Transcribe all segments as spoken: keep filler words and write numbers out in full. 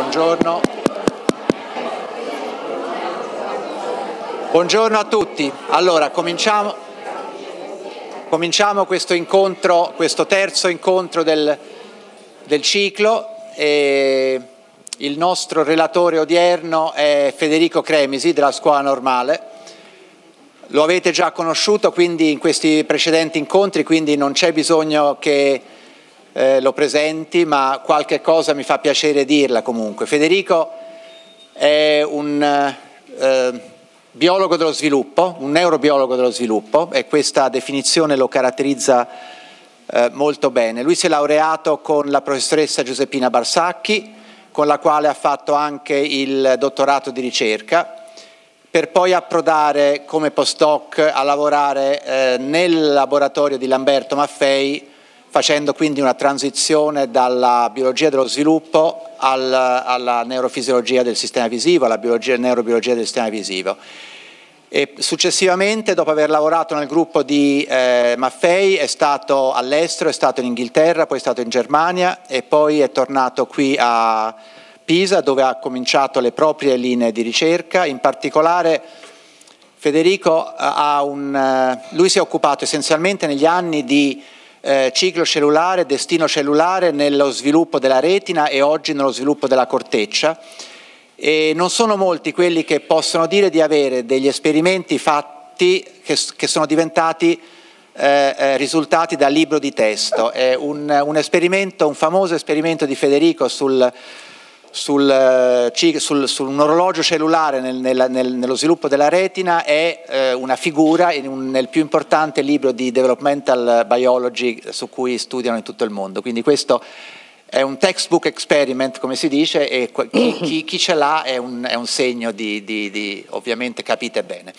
buongiorno. Buongiorno a tutti. Allora, cominciamo, cominciamo questo incontro, questo terzo incontro del, del ciclo. E il nostro relatore odierno è Federico Cremisi della Scuola Normale. Lo avete già conosciuto quindi in questi precedenti incontri, quindi non c'è bisogno che eh, lo presenti, ma qualche cosa mi fa piacere dirla comunque. Federico è un eh, biologo dello sviluppo, un neurobiologo dello sviluppo, e questa definizione lo caratterizza eh, molto bene. Lui si è laureato con la professoressa Giuseppina Barsacchi, con la quale ha fatto anche il dottorato di ricerca, per poi approdare come postdoc a lavorare eh, nel laboratorio di Lamberto Maffei, facendo quindi una transizione dalla biologia dello sviluppo al, alla neurofisiologia del sistema visivo, alla biologia, neurobiologia del sistema visivo. E successivamente, dopo aver lavorato nel gruppo di eh, Maffei, è stato all'estero, è stato in Inghilterra, poi è stato in Germania e poi è tornato qui a Pisa, dove ha cominciato le proprie linee di ricerca. In particolare Federico ha un, lui si è occupato essenzialmente negli anni di eh, ciclo cellulare, destino cellulare nello sviluppo della retina e oggi nello sviluppo della corteccia, e non sono molti quelli che possono dire di avere degli esperimenti fatti che, che sono diventati Eh, risultati da libro di testo. È un, un esperimento, un famoso esperimento di Federico sul Sul, sul, su un orologio cellulare nel, nel, nel, nello sviluppo della retina è eh, una figura in un, nel più importante libro di developmental biology su cui studiano in tutto il mondo. Quindi questo è un textbook experiment, come si dice, e chi, chi, chi ce l'ha è un, è un segno di, di, di, ovviamente capite bene.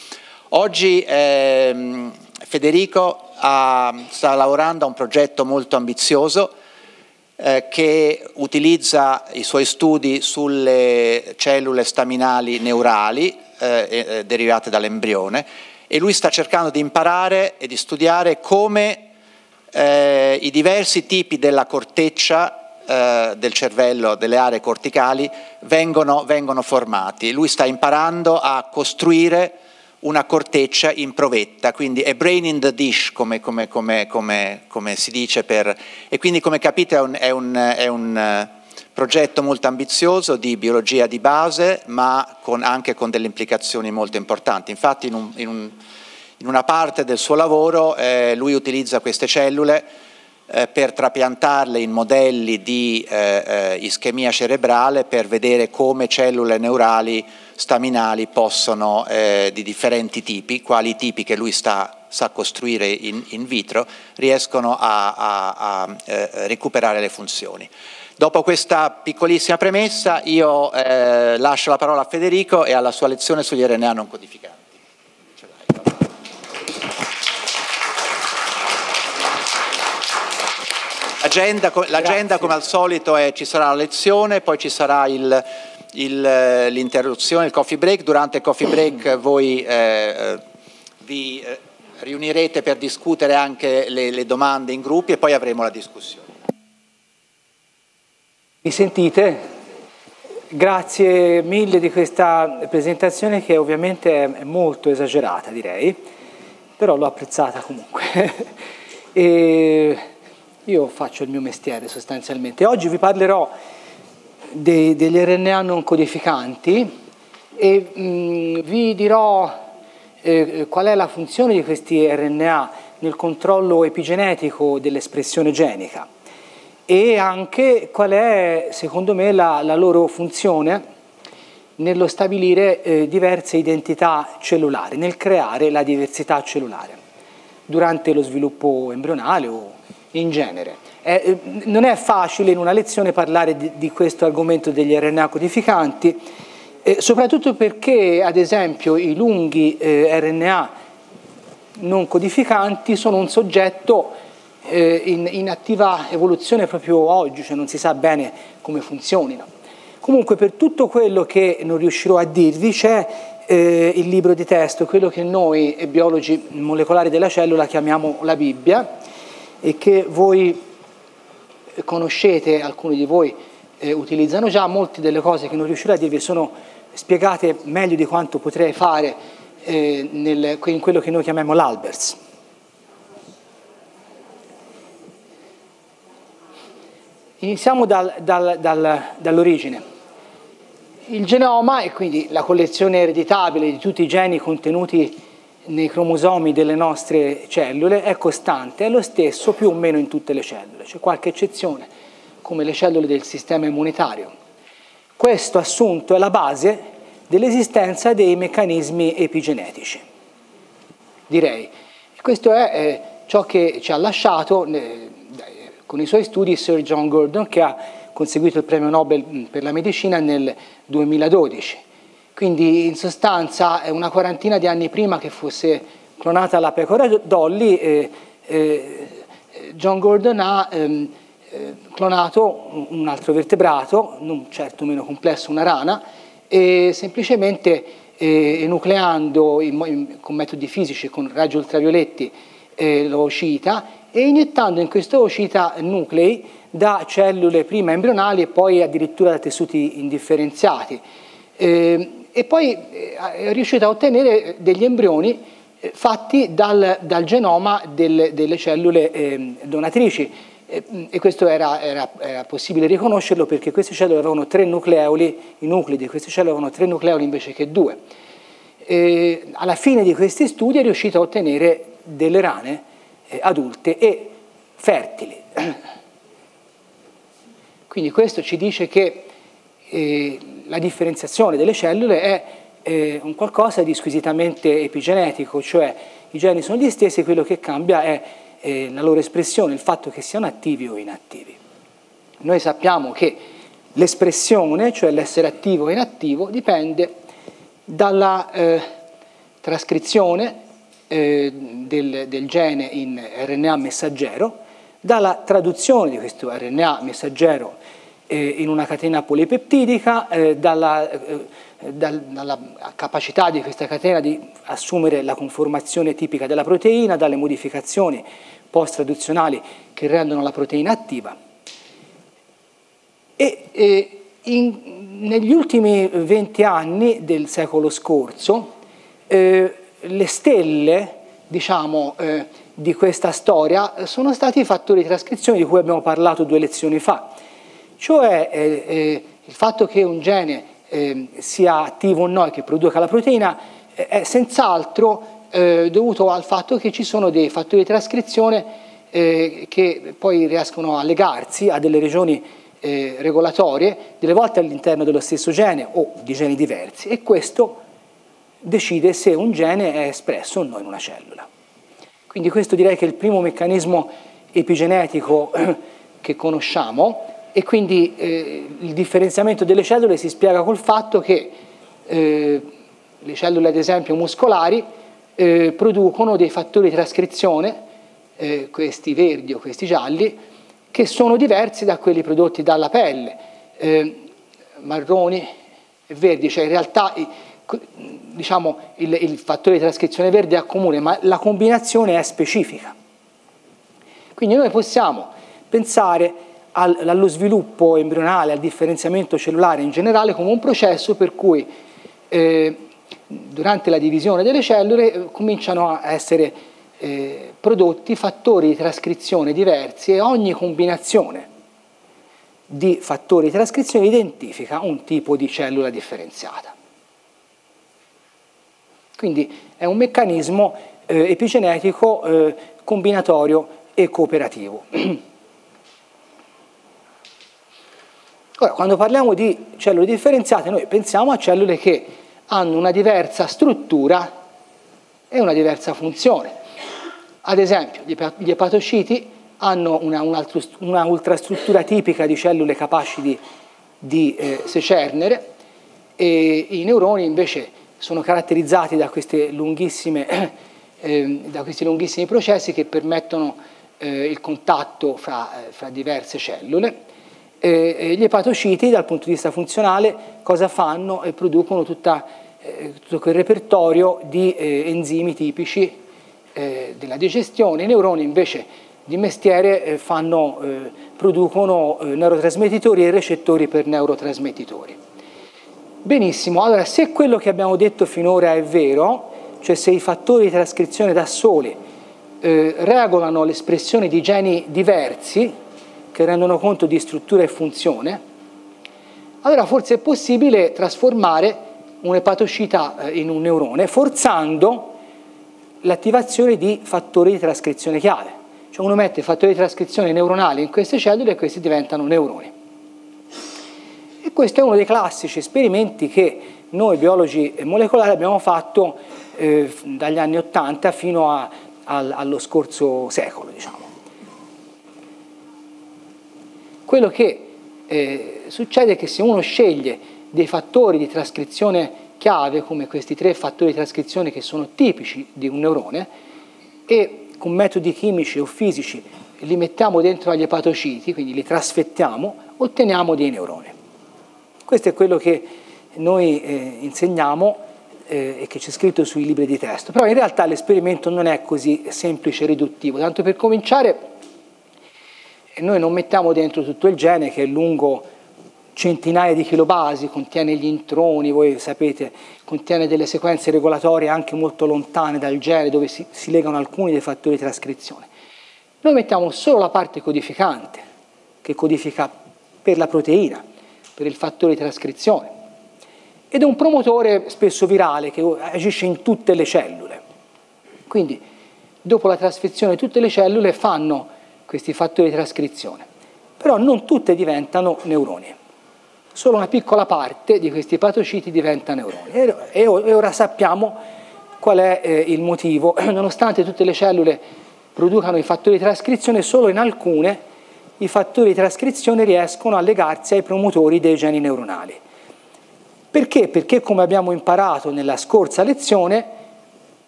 Oggi ehm, Federico ha, sta lavorando a un progetto molto ambizioso che utilizza i suoi studi sulle cellule staminali neurali eh, derivate dall'embrione, e lui sta cercando di imparare e di studiare come eh, i diversi tipi della corteccia eh, del cervello, delle aree corticali, vengono, vengono formati. Lui sta imparando a costruire una corteccia in provetta, quindi a brain in the dish, come, come, come, come, come si dice, per, e quindi, come capite, è un, è un, è un progetto molto ambizioso di biologia di base, ma con, anche con delle implicazioni molto importanti. Infatti in, un, in, un, in una parte del suo lavoro eh, lui utilizza queste cellule eh, per trapiantarle in modelli di eh, ischemia cerebrale, per vedere come cellule neurali staminali possono, eh, di differenti tipi, quali tipi che lui sta, sa costruire in, in vitro, riescono a, a, a eh, recuperare le funzioni. Dopo questa piccolissima premessa io eh, lascio la parola a Federico e alla sua lezione sugli R N A non codificanti. L'agenda come al solito è: ci sarà la lezione, poi ci sarà il l'interruzione, il, il coffee break. Durante il coffee break voi eh, vi eh, riunirete per discutere anche le, le domande in gruppi, e poi avremo la discussione. Mi sentite? Grazie mille di questa presentazione, che ovviamente è molto esagerata, direi, però l'ho apprezzata comunque. E io faccio il mio mestiere sostanzialmente. Oggi vi parlerò Dei, degli R N A non codificanti e mh, vi dirò eh, qual è la funzione di questi R N A nel controllo epigenetico dell'espressione genica, e anche qual è, secondo me, la, la loro funzione nello stabilire eh, diverse identità cellulari, nel creare la diversità cellulare durante lo sviluppo embrionale o in genere. Eh, non è facile in una lezione parlare di, di questo argomento degli R N A codificanti, eh, soprattutto perché, ad esempio, i lunghi eh, R N A non codificanti sono un soggetto eh, in, in attiva evoluzione proprio oggi, cioè non si sa bene come funzionino. Comunque, per tutto quello che non riuscirò a dirvi, c'è eh, il libro di testo, quello che noi biologi molecolari della cellula chiamiamo la Bibbia, e che voi conoscete, alcuni di voi eh, utilizzano già. Molte delle cose che non riuscirò a dirvi sono spiegate meglio di quanto potrei fare eh, nel, in quello che noi chiamiamo l'Alberts. Iniziamo dal, dal, dal, dall'origine. Il genoma, e quindi la collezione ereditabile di tutti i geni contenuti nei cromosomi delle nostre cellule, è costante, è lo stesso più o meno in tutte le cellule, c'è qualche eccezione come le cellule del sistema immunitario. Questo assunto è la base dell'esistenza dei meccanismi epigenetici, direi. E questo è eh, ciò che ci ha lasciato eh, con i suoi studi Sir John Gurdon, che ha conseguito il premio Nobel per la medicina nel duemiladodici. Quindi in sostanza una quarantina di anni prima che fosse clonata la pecora Dolly, eh, eh, John Gurdon ha ehm, eh, clonato un altro vertebrato, non certo meno complesso, una rana, e semplicemente eh, enucleando in, in, con metodi fisici, con raggi ultravioletti, eh, l'oocita, e iniettando in questa oocita nuclei da cellule prima embrionali e poi addirittura da tessuti indifferenziati. Eh, e poi è riuscito a ottenere degli embrioni fatti dal, dal genoma del, delle cellule eh, donatrici, e, e questo era, era, era possibile riconoscerlo perché queste cellule avevano tre nucleoli, i nuclei di queste cellule avevano tre nucleoli invece che due. E alla fine di questi studi è riuscito a ottenere delle rane eh, adulte e fertili. Quindi questo ci dice che eh, la differenziazione delle cellule è eh, un qualcosa di squisitamente epigenetico, cioè i geni sono gli stessi, quello che cambia è eh, la loro espressione, il fatto che siano attivi o inattivi. Noi sappiamo che l'espressione, cioè l'essere attivo o inattivo, dipende dalla eh, trascrizione eh, del, del gene in R N A messaggero, dalla traduzione di questo R N A messaggero in una catena polipeptidica, eh, dalla, eh, dal, dalla capacità di questa catena di assumere la conformazione tipica della proteina, dalle modificazioni post-traduzionali che rendono la proteina attiva. E, eh, in, negli ultimi venti anni del secolo scorso, eh, le stelle, diciamo, eh, di questa storia sono stati i fattori di trascrizione di cui abbiamo parlato due lezioni fa. Cioè eh, eh, il fatto che un gene eh, sia attivo o no e che produca la proteina eh, è senz'altro eh, dovuto al fatto che ci sono dei fattori di trascrizione eh, che poi riescono a legarsi a delle regioni eh, regolatorie, delle volte all'interno dello stesso gene o di geni diversi, e questo decide se un gene è espresso o no in una cellula. Quindi questo direi che è il primo meccanismo epigenetico che conosciamo. E quindi eh, il differenziamento delle cellule si spiega col fatto che eh, le cellule, ad esempio muscolari, eh, producono dei fattori di trascrizione, eh, questi verdi o questi gialli, che sono diversi da quelli prodotti dalla pelle, eh, marroni e verdi, cioè in realtà diciamo, il, il fattore di trascrizione verde è comune, ma la combinazione è specifica. Quindi noi possiamo pensare allo sviluppo embrionale, al differenziamento cellulare in generale, come un processo per cui eh, durante la divisione delle cellule eh, cominciano a essere eh, prodotti fattori di trascrizione diversi, e ogni combinazione di fattori di trascrizione identifica un tipo di cellula differenziata. Quindi è un meccanismo eh, epigenetico eh, combinatorio e cooperativo. Ora, quando parliamo di cellule differenziate, noi pensiamo a cellule che hanno una diversa struttura e una diversa funzione. Ad esempio, gli epatociti hanno una, un altro, una ultrastruttura tipica di cellule capaci di, di eh, secernere, e i neuroni invece sono caratterizzati da, queste lunghissime, eh, da questi lunghissimi processi che permettono eh, il contatto fra, fra diverse cellule. Eh, gli epatociti dal punto di vista funzionale cosa fanno? Eh, producono tutta, eh, tutto quel repertorio di eh, enzimi tipici eh, della digestione. I neuroni invece di mestiere fanno, eh, producono neurotrasmettitori e recettori per neurotrasmettitori. Benissimo, allora se quello che abbiamo detto finora è vero, cioè se i fattori di trascrizione da soli eh, regolano l'espressione di geni diversi che rendono conto di struttura e funzione, allora forse è possibile trasformare un'epatocita in un neurone forzando l'attivazione di fattori di trascrizione chiave. Cioè uno mette fattori di trascrizione neuronali in queste cellule e questi diventano neuroni. E questo è uno dei classici esperimenti che noi biologi molecolari abbiamo fatto eh, dagli anni ottanta fino a, al, allo scorso secolo, diciamo. Quello che eh, succede è che se uno sceglie dei fattori di trascrizione chiave, come questi tre fattori di trascrizione che sono tipici di un neurone, e con metodi chimici o fisici li mettiamo dentro agli epatociti, quindi li trasfettiamo, otteniamo dei neuroni. Questo è quello che noi eh, insegniamo eh, e che c'è scritto sui libri di testo. Però in realtà l'esperimento non è così semplice e riduttivo. Tanto per cominciare, noi non mettiamo dentro tutto il gene, che è lungo centinaia di chilobasi, contiene gli introni, voi sapete, contiene delle sequenze regolatorie anche molto lontane dal gene, dove si, si legano alcuni dei fattori di trascrizione. Noi mettiamo solo la parte codificante, che codifica per la proteina, per il fattore di trascrizione, ed è un promotore spesso virale che agisce in tutte le cellule. Quindi, dopo la trasfezione, tutte le cellule fanno questi fattori di trascrizione, però non tutte diventano neuroni. Solo una piccola parte di questi epatociti diventa neuroni. E ora sappiamo qual è eh, il motivo. Nonostante tutte le cellule producano i fattori di trascrizione, solo in alcune i fattori di trascrizione riescono a legarsi ai promotori dei geni neuronali. Perché? Perché, come abbiamo imparato nella scorsa lezione,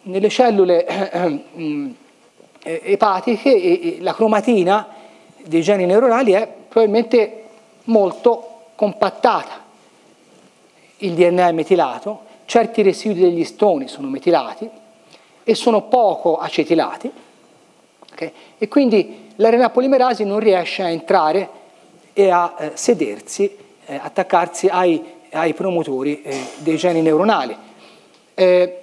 nelle cellule eh, eh, epatiche eh, la cromatina dei geni neuronali è probabilmente molto compattata, il D N A è metilato, certi residui degli istoni sono metilati e sono poco acetilati, okay? E quindi l'R N A polimerasi non riesce a entrare e a eh, sedersi, eh, attaccarsi ai, ai promotori eh, dei geni neuronali. Eh,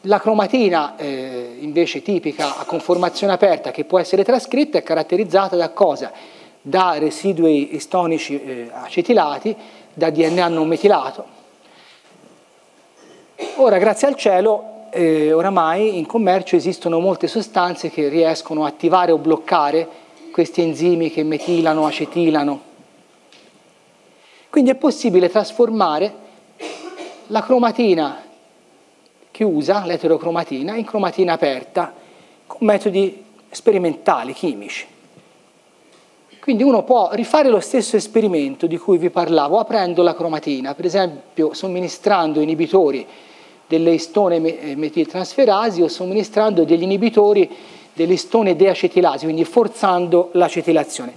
la cromatina eh, invece tipica a conformazione aperta, che può essere trascritta, è caratterizzata da cosa? Da residui istonici eh, acetilati, da D N A non metilato. Ora, grazie al cielo, eh, oramai in commercio esistono molte sostanze che riescono a attivare o bloccare questi enzimi che metilano, acetilano. Quindi è possibile trasformare la cromatina chiusa, l'eterocromatina, in cromatina aperta con metodi sperimentali, chimici. Quindi uno può rifare lo stesso esperimento di cui vi parlavo aprendo la cromatina, per esempio somministrando inibitori delle istone metiltrasferasi o somministrando degli inibitori dell'istone deacetilasi, quindi forzando l'acetilazione.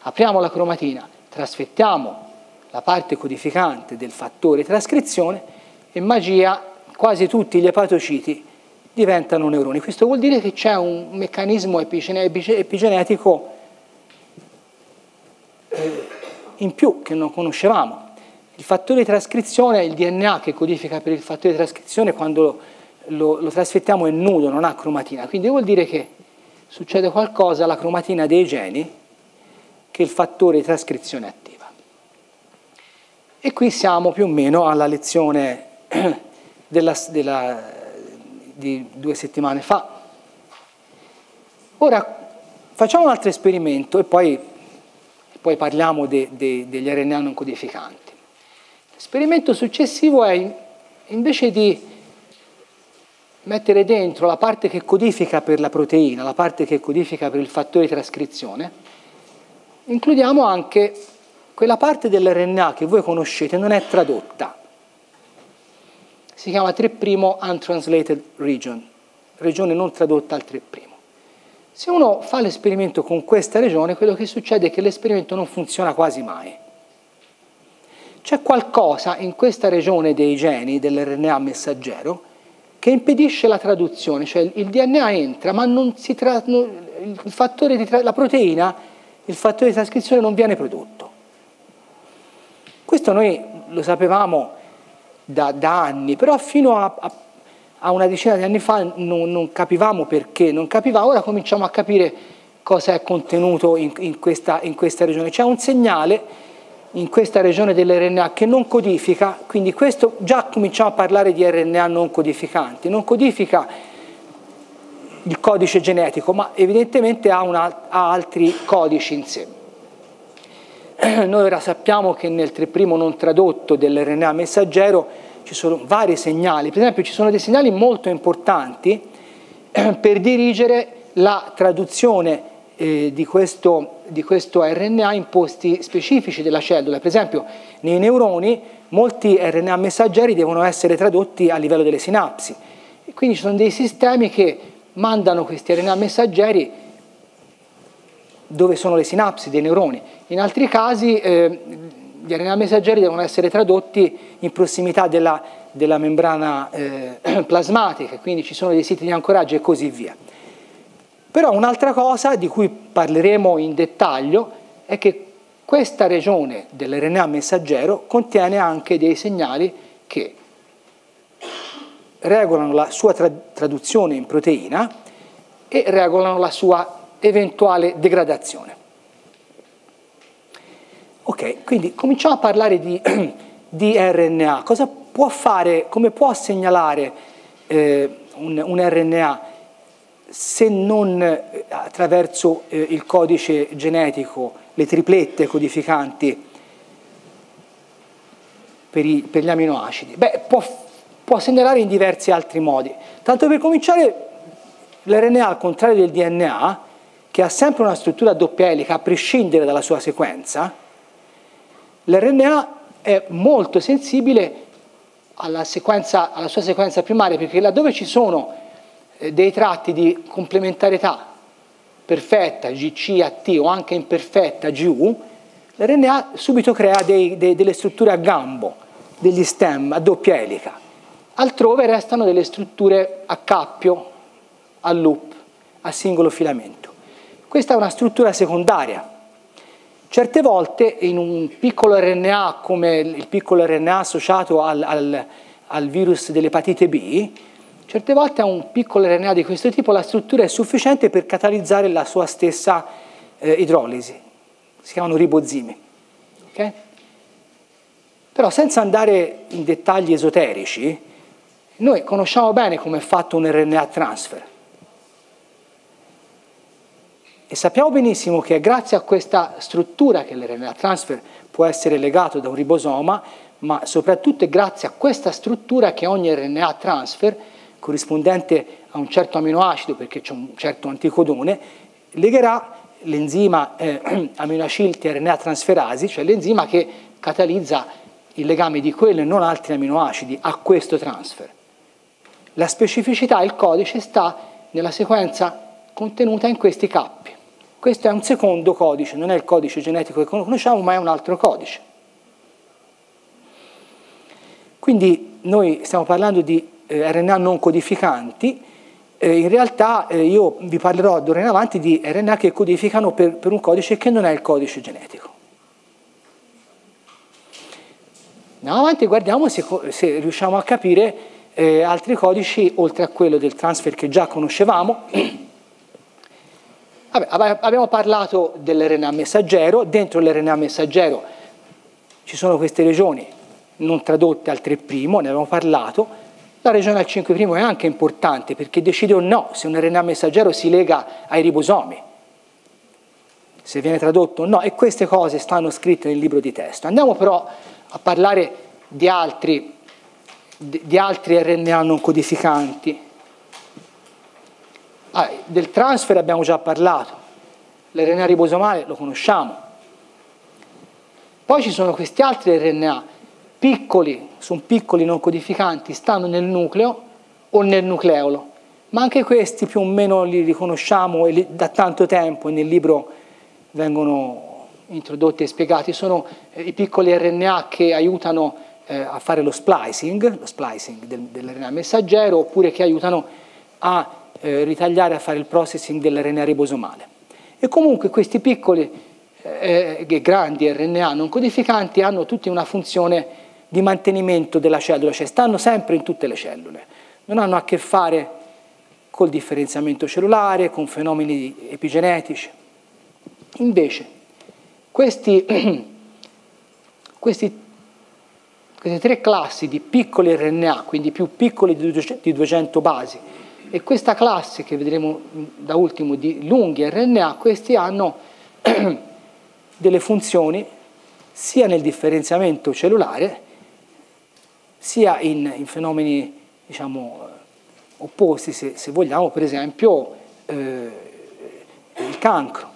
Apriamo la cromatina, trasfettiamo la parte codificante del fattore trascrizione e magia, quasi tutti gli epatociti diventano neuroni. Questo vuol dire che c'è un meccanismo epigenetico in più che non conoscevamo. Il fattore di trascrizione, il D N A che codifica per il fattore di trascrizione, quando lo, lo trasfettiamo è nudo, non ha cromatina, quindi vuol dire che succede qualcosa alla cromatina dei geni che il fattore di trascrizione attiva. E qui siamo più o meno alla lezione della, della, di due settimane fa. Ora facciamo un altro esperimento e poi Poi parliamo de, de, degli R N A non codificanti. L'esperimento successivo è, invece di mettere dentro la parte che codifica per la proteina, la parte che codifica per il fattore di trascrizione, includiamo anche quella parte dell'R N A che voi conoscete, non è tradotta. Si chiama tre' untranslated region, regione non tradotta al tre'. Se uno fa l'esperimento con questa regione, quello che succede è che l'esperimento non funziona quasi mai. C'è qualcosa in questa regione dei geni, dell'R N A messaggero, che impedisce la traduzione, cioè il D N A entra ma non si tra... il, il fattore di la proteina, il fattore di trascrizione non viene prodotto. Questo noi lo sapevamo da, da anni, però fino a, a, a una decina di anni fa non, non capivamo perché, non capivamo, ora cominciamo a capire cosa è contenuto in, in, questa, in questa regione. C'è un segnale in questa regione dell'erre enne a che non codifica, quindi questo già cominciamo a parlare di erre enne a non codificanti, non codifica il codice genetico, ma evidentemente ha, una, ha altri codici in sé. Noi ora sappiamo che nel tre' non tradotto dell'erre enne a messaggero ci sono vari segnali, per esempio ci sono dei segnali molto importanti per dirigere la traduzione Eh, di, questo, di questo erre enne a in posti specifici della cellula. Per esempio nei neuroni molti erre enne a messaggeri devono essere tradotti a livello delle sinapsi e quindi ci sono dei sistemi che mandano questi erre enne a messaggeri dove sono le sinapsi dei neuroni. In altri casi eh, gli erre enne a messaggeri devono essere tradotti in prossimità della, della membrana eh, plasmatica, quindi ci sono dei siti di ancoraggio e così via. Però un'altra cosa di cui parleremo in dettaglio è che questa regione dell'erre enne a messaggero contiene anche dei segnali che regolano la sua tra traduzione in proteina e regolano la sua eventuale degradazione. Ok, quindi cominciamo a parlare di, di erre enne a. Cosa può fare, come può segnalare eh, un, un erre enne a? Se non attraverso eh, il codice genetico, le triplette codificanti per, i, per gli aminoacidi? Beh, può, può segnalare in diversi altri modi. Tanto per cominciare, l'erre enne a, al contrario del di enne a, che ha sempre una struttura a doppia elica, a prescindere dalla sua sequenza, l'erre enne a è molto sensibile alla, sequenza, alla sua sequenza primaria, perché laddove ci sono dei tratti di complementarietà perfetta, gi ci a T, o anche imperfetta, gi u, l'erre enne a subito crea dei, dei, delle strutture a gambo, degli stem a doppia elica. Altrove restano delle strutture a cappio, a loop, a singolo filamento. Questa è una struttura secondaria. Certe volte in un piccolo erre enne a, come il piccolo erre enne a associato al, al, al virus dell'epatite B, certe volte a un piccolo erre enne a di questo tipo la struttura è sufficiente per catalizzare la sua stessa eh, idrolisi, si chiamano ribozimi. Okay? Però senza andare in dettagli esoterici, noi conosciamo bene come è fatto un erre enne a transfer e sappiamo benissimo che è grazie a questa struttura che l'erre enne a transfer può essere legato da un ribosoma, ma soprattutto è grazie a questa struttura che ogni erre enne a transfer corrispondente a un certo aminoacido, perché c'è un certo anticodone, legherà l'enzima eh, aminoacil-tRNA transferasi, cioè l'enzima che catalizza il legame di quello e non altri aminoacidi a questo transfer. La specificità, il codice, sta nella sequenza contenuta in questi cappi. Questo è un secondo codice, non è il codice genetico che conosciamo, ma è un altro codice. Quindi noi stiamo parlando di Eh, erre enne a non codificanti, eh, in realtà eh, io vi parlerò d'ora in avanti di erre enne a che codificano per, per un codice che non è il codice genetico. Andiamo avanti e guardiamo se, se riusciamo a capire eh, altri codici oltre a quello del transfer che già conoscevamo. Vabbè, abbiamo parlato dell'erre enne a messaggero, dentro l'erre enne a messaggero ci sono queste regioni non tradotte al tre', ne abbiamo parlato. La regione al cinque' è anche importante perché decide o no se un erre enne a messaggero si lega ai ribosomi, se viene tradotto o no, e queste cose stanno scritte nel libro di testo. Andiamo però a parlare di altri, di altri erre enne a non codificanti. Ah, del transfer abbiamo già parlato, l'erre enne a ribosomale lo conosciamo. Poi ci sono questi altri erre enne a piccoli, sono piccoli non codificanti, stanno nel nucleo o nel nucleolo, ma anche questi più o meno li riconosciamo e li, da tanto tempo nel libro vengono introdotti e spiegati. Sono eh, i piccoli erre enne a che aiutano eh, a fare lo splicing, lo splicing del, dell'erre enne a messaggero, oppure che aiutano a eh, ritagliare a fare il processing dell'R N A ribosomale. E comunque questi piccoli e eh, grandi R N A non codificanti hanno tutti una funzione di mantenimento della cellula, cioè stanno sempre in tutte le cellule, non hanno a che fare col differenziamento cellulare, con fenomeni epigenetici. Invece, questi, questi, queste tre classi di piccoli R N A, quindi più piccoli di duecento basi, e questa classe che vedremo da ultimo di lunghi R N A, questi hanno delle funzioni sia nel differenziamento cellulare, sia in, in fenomeni, diciamo, opposti, se, se vogliamo, per esempio eh, il cancro.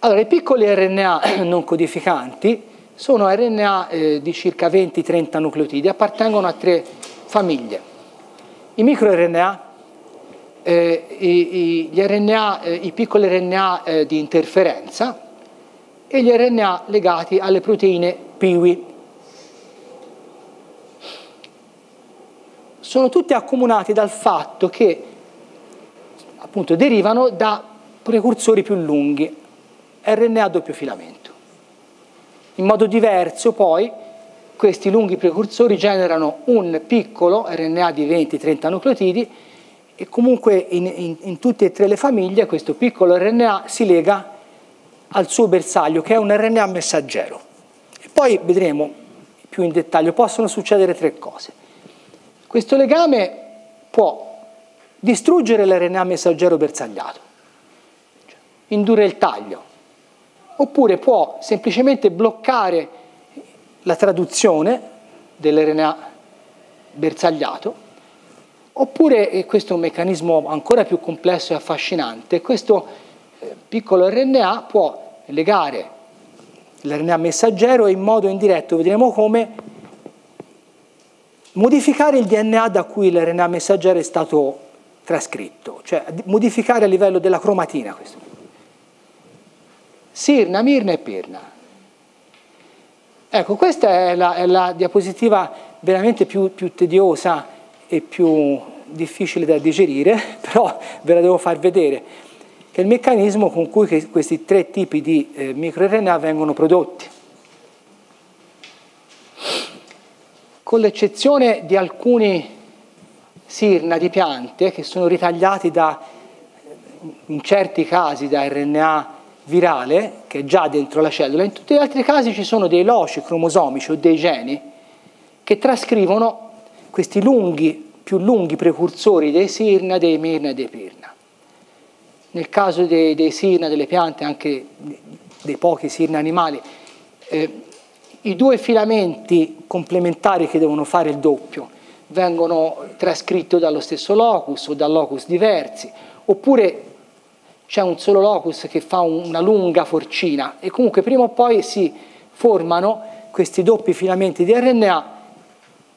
Allora, i piccoli R N A non codificanti sono R N A eh, di circa venti trenta nucleotidi, appartengono a tre famiglie. I microRNA, eh, i, i, eh, i piccoli R N A eh, di interferenza e gli R N A legati alle proteine P I W I. Sono tutti accomunati dal fatto che, appunto, derivano da precursori più lunghi, R N A a doppio filamento. In modo diverso, poi, questi lunghi precursori generano un piccolo R N A di venti trenta nucleotidi e comunque in, in, in tutte e tre le famiglie questo piccolo R N A si lega al suo bersaglio, che è un R N A messaggero. E poi vedremo più in dettaglio, possono succedere tre cose. Questo legame può distruggere l'R N A messaggero bersagliato, cioè indurre il taglio, oppure può semplicemente bloccare la traduzione dell'R N A bersagliato, oppure, e questo è un meccanismo ancora più complesso e affascinante, questo piccolo R N A può legare l'R N A messaggero e in modo indiretto, vedremo come, modificare il D N A da cui l'R N A messaggero è stato trascritto, cioè modificare a livello della cromatina. Questo. Sirna, Mirna e Pirna. Ecco, questa è la, è la diapositiva veramente più, più tediosa e più difficile da digerire, però ve la devo far vedere, che è il meccanismo con cui questi tre tipi di eh, microRNA vengono prodotti, con l'eccezione di alcuni sirna di piante che sono ritagliati da, in certi casi, da R N A virale, che è già dentro la cellula, in tutti gli altri casi ci sono dei loci cromosomici o dei geni che trascrivono questi lunghi, più lunghi precursori dei sirna, dei mirna e dei pirna. Nel caso dei, dei sirna, delle piante, anche dei pochi sirna animali, eh, i due filamenti complementari che devono fare il doppio vengono trascritti dallo stesso locus o da locus diversi, oppure c'è un solo locus che fa una lunga forcina e comunque prima o poi si formano questi doppi filamenti di R N A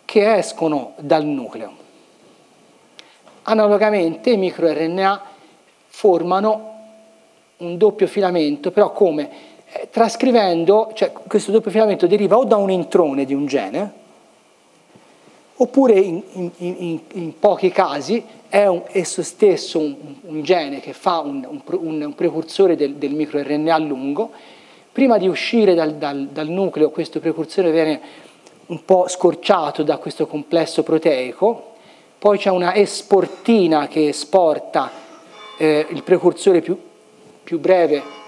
che escono dal nucleo. Analogamente i microRNA formano un doppio filamento, però come? Trascrivendo, cioè questo doppio filamento deriva o da un introne di un gene, oppure in, in, in, in pochi casi è un, esso stesso un, un gene che fa un, un, un precursore del, del microRNA lungo. Prima di uscire dal, dal, dal nucleo questo precursore viene un po' scorciato da questo complesso proteico, poi c'è una esportina che esporta eh, il precursore più, più breve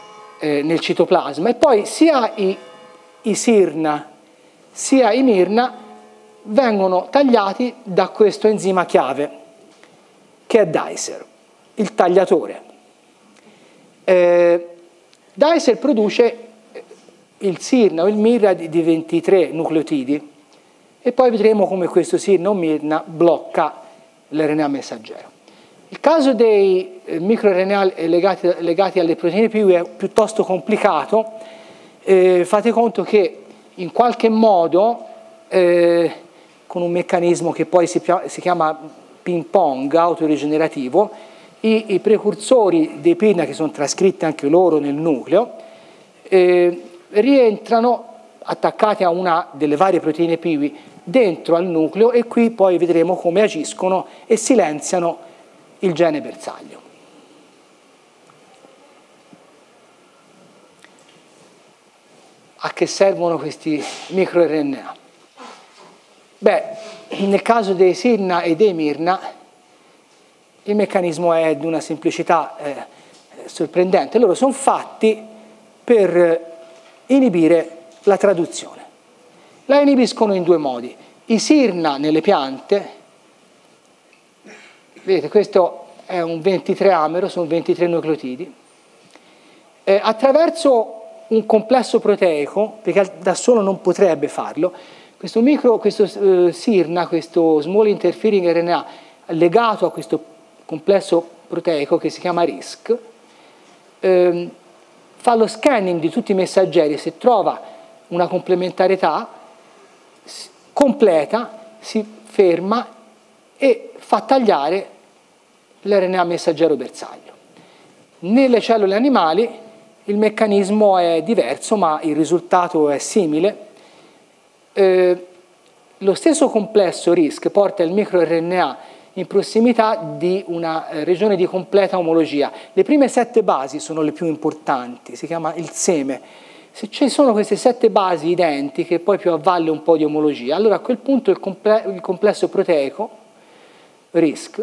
nel citoplasma e poi sia i, i sirna sia i mirna vengono tagliati da questo enzima chiave che è Dicer, il tagliatore. Eh, Dicer produce il sirna o il mirna di, di ventitré nucleotidi e poi vedremo come questo sirna o mirna blocca l'R N A messaggero. Il caso dei eh, microRNA legati, legati alle proteine P I W I è piuttosto complicato, eh, fate conto che in qualche modo, eh, con un meccanismo che poi si, si chiama ping pong autorigenerativo, i, i precursori dei pirna, che sono trascritti anche loro nel nucleo, eh, rientrano, attaccati a una delle varie proteine P I W I, dentro al nucleo, e qui poi vedremo come agiscono e silenziano il gene bersaglio. A che servono questi microRNA? Beh, nel caso dei Sirna e dei Mirna il meccanismo è di una semplicità eh, sorprendente. Loro sono fatti per inibire la traduzione. La inibiscono in due modi. I Sirna nelle piante, vedete, questo è un ventitré amero, sono ventitré nucleotidi, eh, attraverso un complesso proteico, perché da solo non potrebbe farlo, questo micro, questo eh, Sirna, questo small interfering R N A legato a questo complesso proteico che si chiama RISC, eh, fa lo scanning di tutti i messaggeri, se trova una complementarietà, si completa, si ferma e fa tagliare l'R N A messaggero bersaglio. Nelle cellule animali il meccanismo è diverso, ma il risultato è simile. Eh, lo stesso complesso RISC porta il microRNA in prossimità di una regione di completa omologia. Le prime sette basi sono le più importanti, si chiama il seme. Se ci sono queste sette basi identiche, poi più a valle un po' di omologia, allora a quel punto il, comple il complesso proteico, RISC,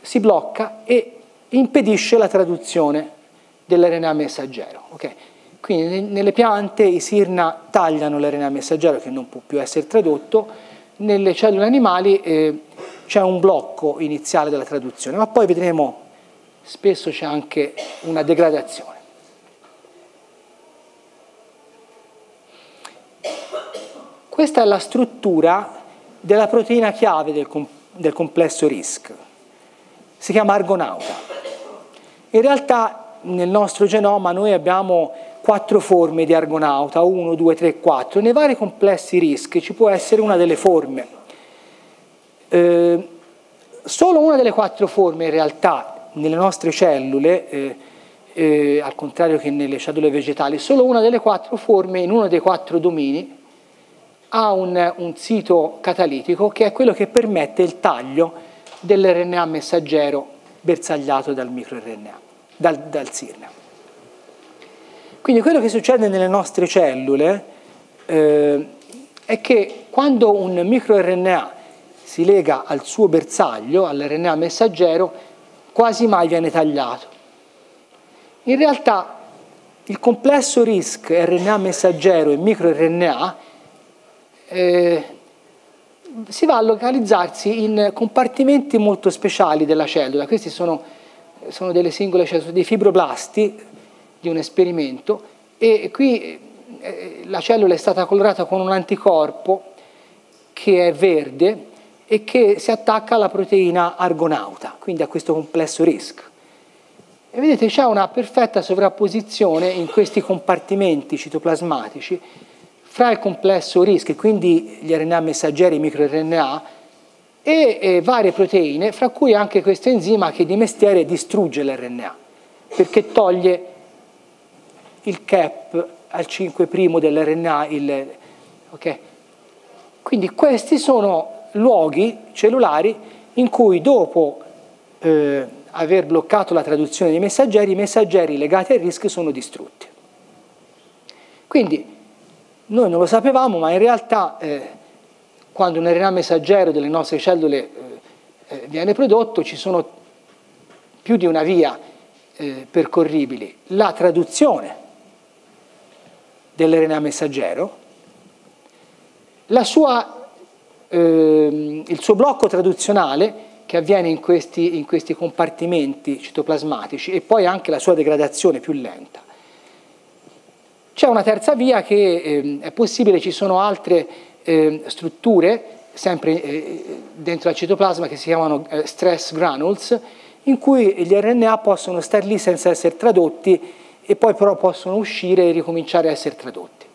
si blocca e impedisce la traduzione dell'R N A messaggero. Okay. Quindi nelle piante i Sirna tagliano l'R N A messaggero che non può più essere tradotto, nelle cellule animali eh, c'è un blocco iniziale della traduzione, ma poi vedremo spesso c'è anche una degradazione. Questa è la struttura della proteina chiave del, com del complesso RISC, si chiama Argonauta. In realtà nel nostro genoma noi abbiamo quattro forme di Argonauta, uno, due, tre, quattro. Nei vari complessi RISC ci può essere una delle forme. Eh, solo una delle quattro forme in realtà nelle nostre cellule, eh, eh, al contrario che nelle cellule vegetali, solo una delle quattro forme in uno dei quattro domini ha un, un sito catalitico che è quello che permette il taglio dell'R N A messaggero bersagliato dal microRNA. Dal, dal Sirna. Quindi quello che succede nelle nostre cellule eh, è che quando un microRNA si lega al suo bersaglio, all'R N A messaggero, quasi mai viene tagliato. In realtà il complesso RISC, R N A messaggero e microRNA eh, si va a localizzarsi in compartimenti molto speciali della cellula. Questi sono sono delle singole cellule, dei fibroblasti di un esperimento, e qui eh, la cellula è stata colorata con un anticorpo che è verde e che si attacca alla proteina Argonauta, quindi a questo complesso RISC. E vedete c'è una perfetta sovrapposizione in questi compartimenti citoplasmatici fra il complesso RISC, e quindi gli R N A messaggeri, i microRNA, e eh, varie proteine, fra cui anche questo enzima che di mestiere distrugge l'R N A, perché toglie il cap al cinque' dell'R N A. Okay. Quindi questi sono luoghi cellulari in cui dopo eh, aver bloccato la traduzione dei messaggeri, i messaggeri legati al RISC sono distrutti. Quindi noi non lo sapevamo, ma in realtà... Eh, quando un R N A messaggero delle nostre cellule eh, viene prodotto, ci sono più di una via eh, percorribili. La traduzione dell'R N A messaggero, la sua, eh, il suo blocco traduzionale che avviene in questi, in questi compartimenti citoplasmatici, e poi anche la sua degradazione più lenta. C'è una terza via che eh, è possibile, ci sono altre... Eh, strutture sempre eh, dentro al citoplasma che si chiamano eh, stress granules, in cui gli R N A possono star lì senza essere tradotti, e poi però possono uscire e ricominciare a essere tradotti.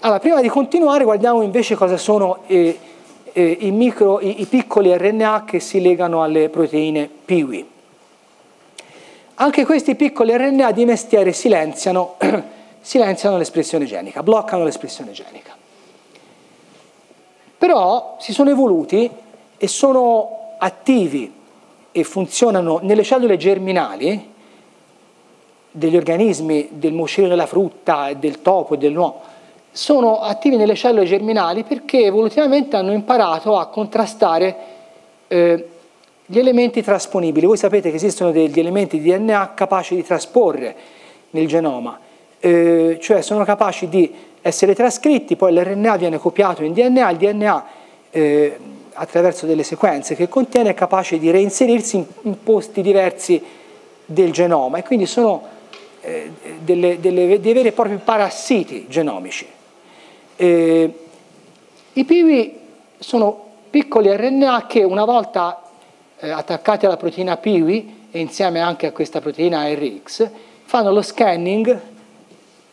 Allora, prima di continuare guardiamo invece cosa sono eh, eh, i, micro, i, i piccoli R N A che si legano alle proteine P I W I. Anche questi piccoli R N A di mestiere silenziano silenziano l'espressione genica, bloccano l'espressione genica. Però si sono evoluti e sono attivi e funzionano nelle cellule germinali degli organismi, del moscerio della frutta, del topo e dell'uomo. Sono attivi nelle cellule germinali perché evolutivamente hanno imparato a contrastare eh, gli elementi trasponibili. Voi sapete che esistono degli elementi di D N A capaci di trasporre nel genoma, eh, cioè sono capaci di essere trascritti, poi l'R N A viene copiato in D N A, il D N A eh, attraverso delle sequenze che contiene è capace di reinserirsi in, in posti diversi del genoma e quindi sono eh, delle, delle, dei veri e propri parassiti genomici. Eh, I piwi sono piccoli R N A che una volta attaccati alla proteina Piwi e insieme anche a questa proteina R X fanno lo scanning,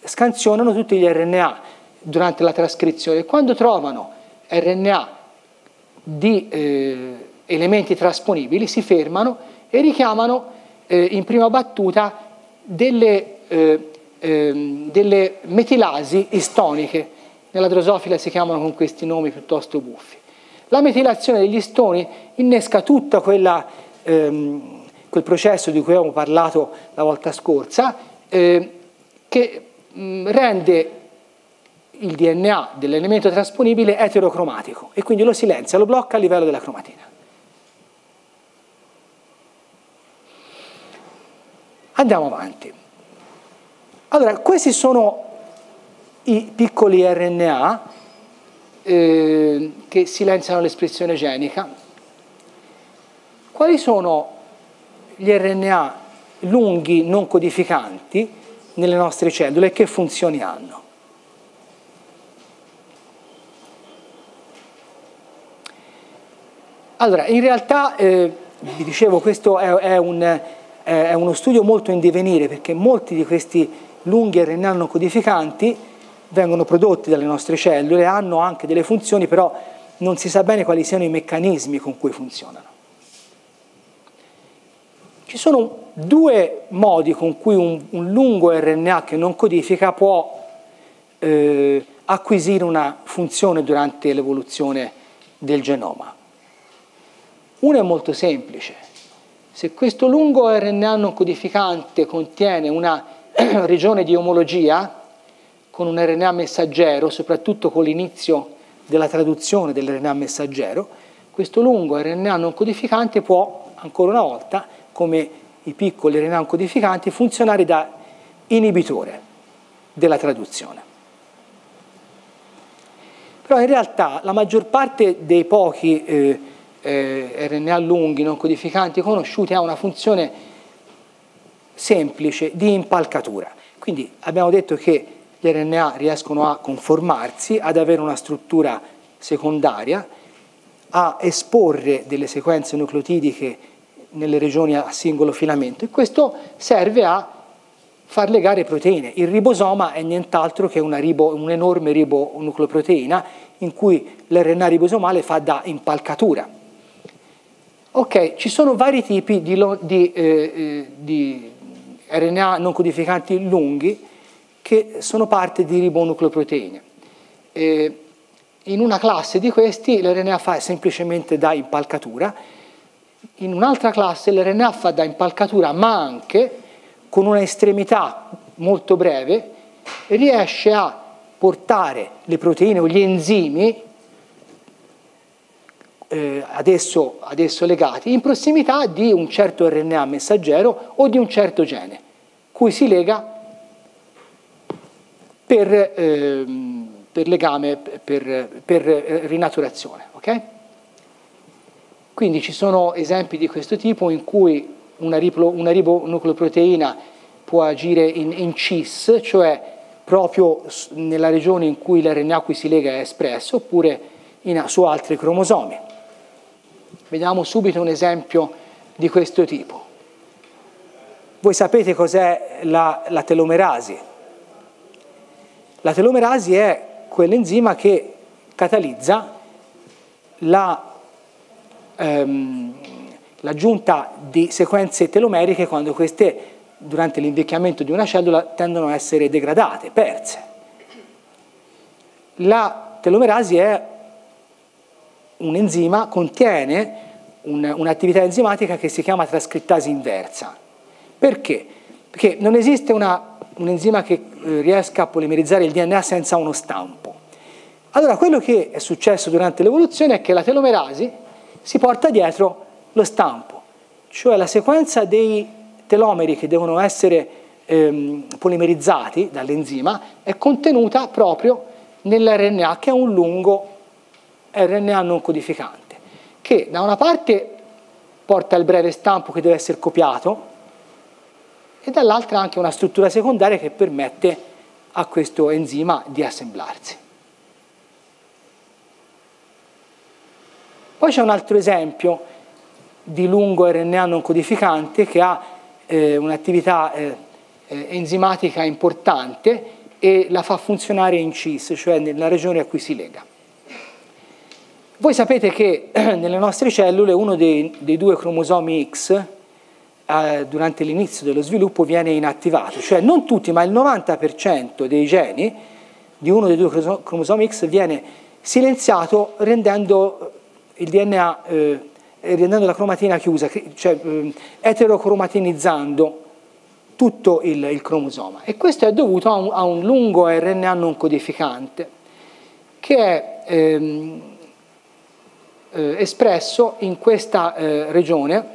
scansionano tutti gli R N A durante la trascrizione e quando trovano R N A di eh, elementi trasponibili si fermano e richiamano eh, in prima battuta delle, eh, eh, delle metilasi istoniche, nella drosofila si chiamano con questi nomi piuttosto buffi. La metilazione degli istoni innesca tutto ehm, quel processo di cui avevamo parlato la volta scorsa, eh, che mh, rende il D N A dell'elemento trasponibile eterocromatico e quindi lo silenzia, lo blocca a livello della cromatina. Andiamo avanti. Allora, questi sono i piccoli R N A Eh, che silenziano l'espressione genica. Quali sono gli R N A lunghi non codificanti nelle nostre cellule e che funzioni hanno? Allora, in realtà, eh, vi dicevo, questo è, è, un, eh, è uno studio molto in divenire perché molti di questi lunghi R N A non codificanti vengono prodotti dalle nostre cellule, hanno anche delle funzioni, però non si sa bene quali siano i meccanismi con cui funzionano. Ci sono due modi con cui un, un lungo R N A che non codifica può eh, acquisire una funzione durante l'evoluzione del genoma. Uno è molto semplice. Se questo lungo R N A non codificante contiene una regione di omologia, con un R N A messaggero, soprattutto con l'inizio della traduzione dell'R N A messaggero, questo lungo R N A non codificante può, ancora una volta, come i piccoli R N A non codificanti, funzionare da inibitore della traduzione. Però in realtà la maggior parte dei pochi eh, eh, R N A lunghi non codificanti conosciuti ha una funzione semplice di impalcatura. Quindi abbiamo detto che gli R N A riescono a conformarsi, ad avere una struttura secondaria, a esporre delle sequenze nucleotidiche nelle regioni a singolo filamento e questo serve a far legare proteine. Il ribosoma è nient'altro che un'enorme ribonucleoproteina in cui l'R N A ribosomale fa da impalcatura. Ok, ci sono vari tipi di, di, eh, di R N A non codificanti lunghi che sono parte di ribonucleoproteine. Eh, in una classe di questi l'R N A fa semplicemente da impalcatura, in un'altra classe l'R N A fa da impalcatura ma anche con una estremità molto breve riesce a portare le proteine o gli enzimi eh, adesso, adesso legati in prossimità di un certo R N A messaggero o di un certo gene cui si lega Per, eh, per legame, per, per rinaturazione. Okay? Quindi ci sono esempi di questo tipo in cui una, riplo, una ribonucleoproteina può agire in, in cis, cioè proprio nella regione in cui l'R N A a cui si lega è espresso, oppure in, su altri cromosomi. Vediamo subito un esempio di questo tipo. Voi sapete cos'è la, la telomerasi? La telomerasi è quell'enzima che catalizza l'aggiunta la, ehm, di sequenze telomeriche quando queste durante l'invecchiamento di una cellula tendono a essere degradate, perse. La telomerasi è un enzima, contiene un'attività un enzimatica che si chiama trascrittasi inversa. Perché? Perché non esiste una, un enzima che eh, riesca a polimerizzare il D N A senza uno stampo. Allora quello che è successo durante l'evoluzione è che la telomerasi si porta dietro lo stampo, cioè la sequenza dei telomeri che devono essere ehm, polimerizzati dall'enzima è contenuta proprio nell'R N A, che è un lungo R N A non codificante, che da una parte porta il breve stampo che deve essere copiato e dall'altra anche una struttura secondaria che permette a questo enzima di assemblarsi. Poi c'è un altro esempio di lungo R N A non codificante che ha eh, un'attività eh, enzimatica importante e la fa funzionare in Cis, cioè nella regione a cui si lega. Voi sapete che nelle nostre cellule uno dei, dei due cromosomi X eh, durante l'inizio dello sviluppo viene inattivato, cioè non tutti, ma il novanta per cento dei geni di uno dei due cromosomi X viene silenziato rendendo il D N A, eh, rendendo la cromatina chiusa, cioè eh, eterocromatinizzando tutto il, il cromosoma. E questo è dovuto a un, a un lungo R N A non codificante che è ehm, eh, espresso in questa eh, regione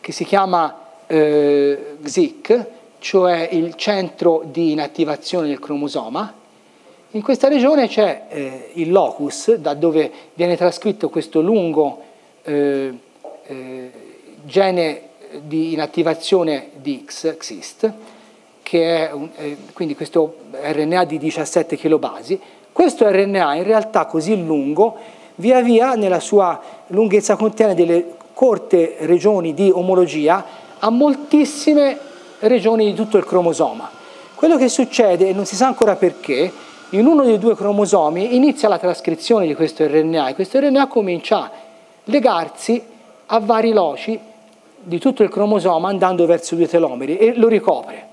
che si chiama eh, X I C, cioè il centro di inattivazione del cromosoma. In questa regione c'è eh, il locus, da dove viene trascritto questo lungo eh, eh, gene di inattivazione di X, Xist, che è un, eh, quindi questo R N A di diciassette chilobasi. Questo R N A in realtà così lungo, via via nella sua lunghezza contiene delle corte regioni di omologia a moltissime regioni di tutto il cromosoma. Quello che succede, e non si sa ancora perché, in uno dei due cromosomi inizia la trascrizione di questo R N A e questo R N A comincia a legarsi a vari loci di tutto il cromosoma andando verso due telomeri e lo ricopre.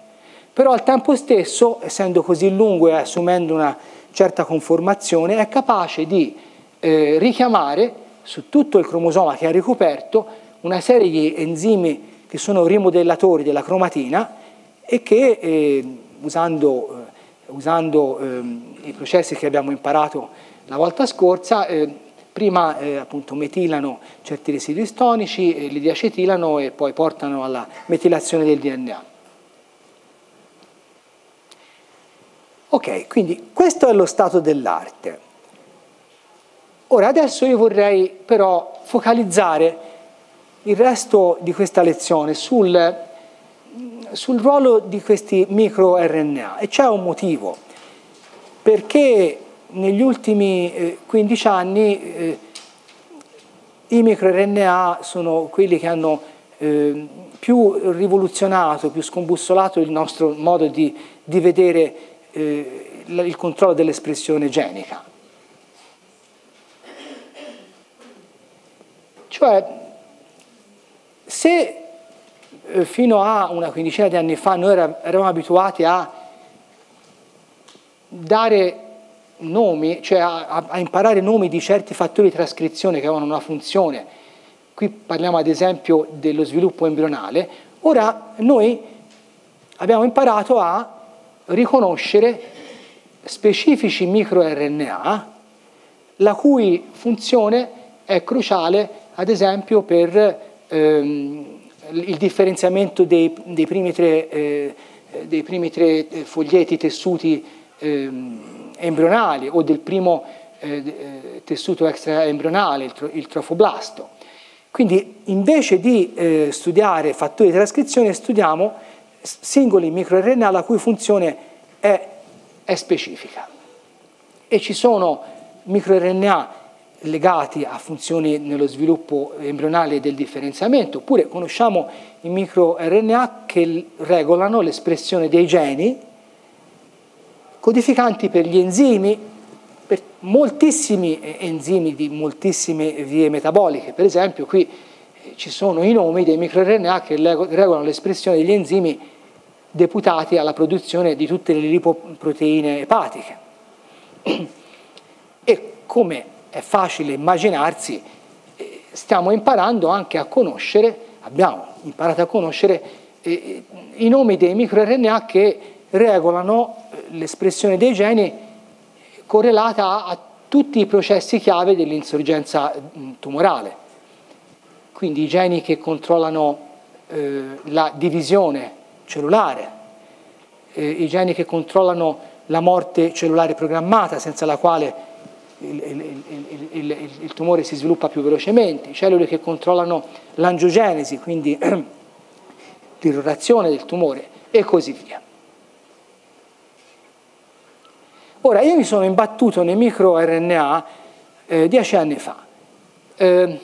Però al tempo stesso, essendo così lungo e assumendo una certa conformazione, è capace di eh, richiamare su tutto il cromosoma che ha ricoperto una serie di enzimi che sono rimodellatori della cromatina e che eh, usando... Eh, usando eh, i processi che abbiamo imparato la volta scorsa, eh, prima eh, appunto metilano certi residui stonici, eh, li diacetilano e poi portano alla metilazione del D N A. Ok, quindi questo è lo stato dell'arte. Ora adesso io vorrei però focalizzare il resto di questa lezione sul... sul ruolo di questi micro R N A, e c'è un motivo, perché negli ultimi quindici anni eh, i micro R N A sono quelli che hanno eh, più rivoluzionato, più scombussolato il nostro modo di, di vedere eh, il controllo dell'espressione genica. Cioè, se fino a una quindicina di anni fa noi eravamo abituati a dare nomi, cioè a, a imparare nomi di certi fattori di trascrizione che avevano una funzione. Qui parliamo ad esempio dello sviluppo embrionale. Ora noi abbiamo imparato a riconoscere specifici microRNA la cui funzione è cruciale ad esempio per ehm, il differenziamento dei, dei, primi tre, eh, dei primi tre foglietti tessuti eh, embrionali o del primo eh, tessuto extraembrionale, il, tro, il trofoblasto. Quindi invece di eh, studiare fattori di trascrizione studiamo singoli microRNA la cui funzione è, è specifica. E ci sono microRNA legati a funzioni nello sviluppo embrionale del differenziamento, oppure conosciamo i microRNA che regolano l'espressione dei geni, codificanti per gli enzimi, per moltissimi enzimi di moltissime vie metaboliche. Per esempio qui ci sono i nomi dei microRNA che regolano l'espressione degli enzimi deputati alla produzione di tutte le lipoproteine epatiche. E come è facile immaginarsi, stiamo imparando anche a conoscere, abbiamo imparato a conoscere eh, i nomi dei microRNA che regolano l'espressione dei geni correlata a tutti i processi chiave dell'insorgenza tumorale. Quindi i geni che controllano eh, la divisione cellulare, eh, i geni che controllano la morte cellulare programmata, senza la quale il, il, il, il, il, il tumore si sviluppa più velocemente, cellule che controllano l'angiogenesi, quindi ehm, l'irrorazione del tumore, e così via. Ora, io mi sono imbattuto nei microRNA eh, dieci anni fa. Eh,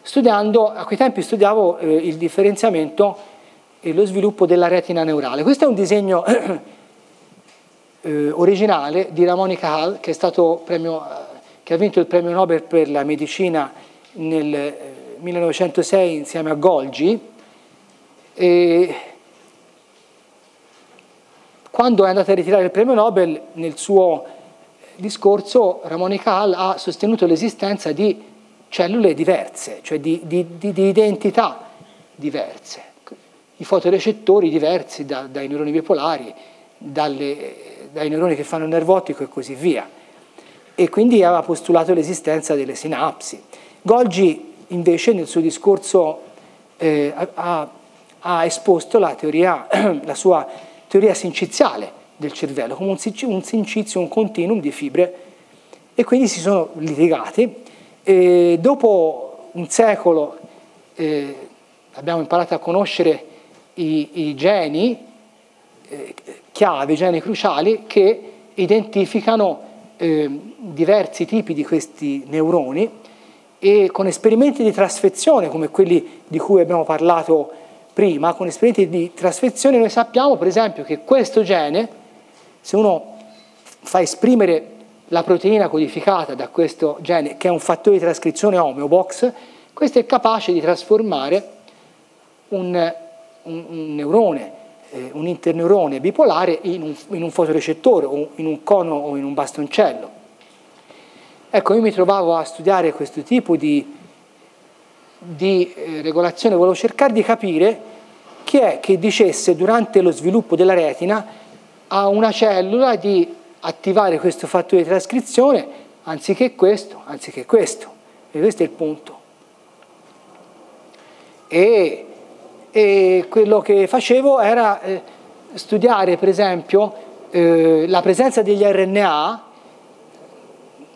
studiando, a quei tempi studiavo eh, il differenziamento e lo sviluppo della retina neurale. Questo è un disegno eh, originale di Ramón y Cajal, che, è stato premio, che ha vinto il premio Nobel per la medicina nel eh, millenovecentosei insieme a Golgi. E quando è andato a ritirare il premio Nobel, nel suo discorso Ramón y Cajal ha sostenuto l'esistenza di cellule diverse, cioè di, di, di, di identità diverse, i fotorecettori diversi da, dai neuroni bipolari, dalle, dai neuroni che fanno il nervo ottico e così via. E quindi aveva postulato l'esistenza delle sinapsi. Golgi invece nel suo discorso eh, ha, ha esposto la, teoria, la sua teoria sinciziale del cervello, come un, un sincizio, un continuum di fibre, e quindi si sono litigati. E dopo un secolo eh, abbiamo imparato a conoscere i, i geni eh, chiave, i geni cruciali che identificano eh, diversi tipi di questi neuroni, e con esperimenti di trasfezione come quelli di cui abbiamo parlato prima, con esperimenti di trasfezione noi sappiamo per esempio che questo gene, se uno fa esprimere la proteina codificata da questo gene, che è un fattore di trascrizione omeobox, questo è capace di trasformare un, un, un neurone, eh, un interneurone bipolare in un, in un fotorecettore, o in un cono o in un bastoncello. Ecco, io mi trovavo a studiare questo tipo di, di eh, regolazione, volevo cercare di capire chi è che dicesse durante lo sviluppo della retina a una cellula di attivare questo fattore di trascrizione anziché questo, anziché questo. E questo è il punto. E, e quello che facevo era eh, studiare, per esempio, eh, la presenza degli R N A,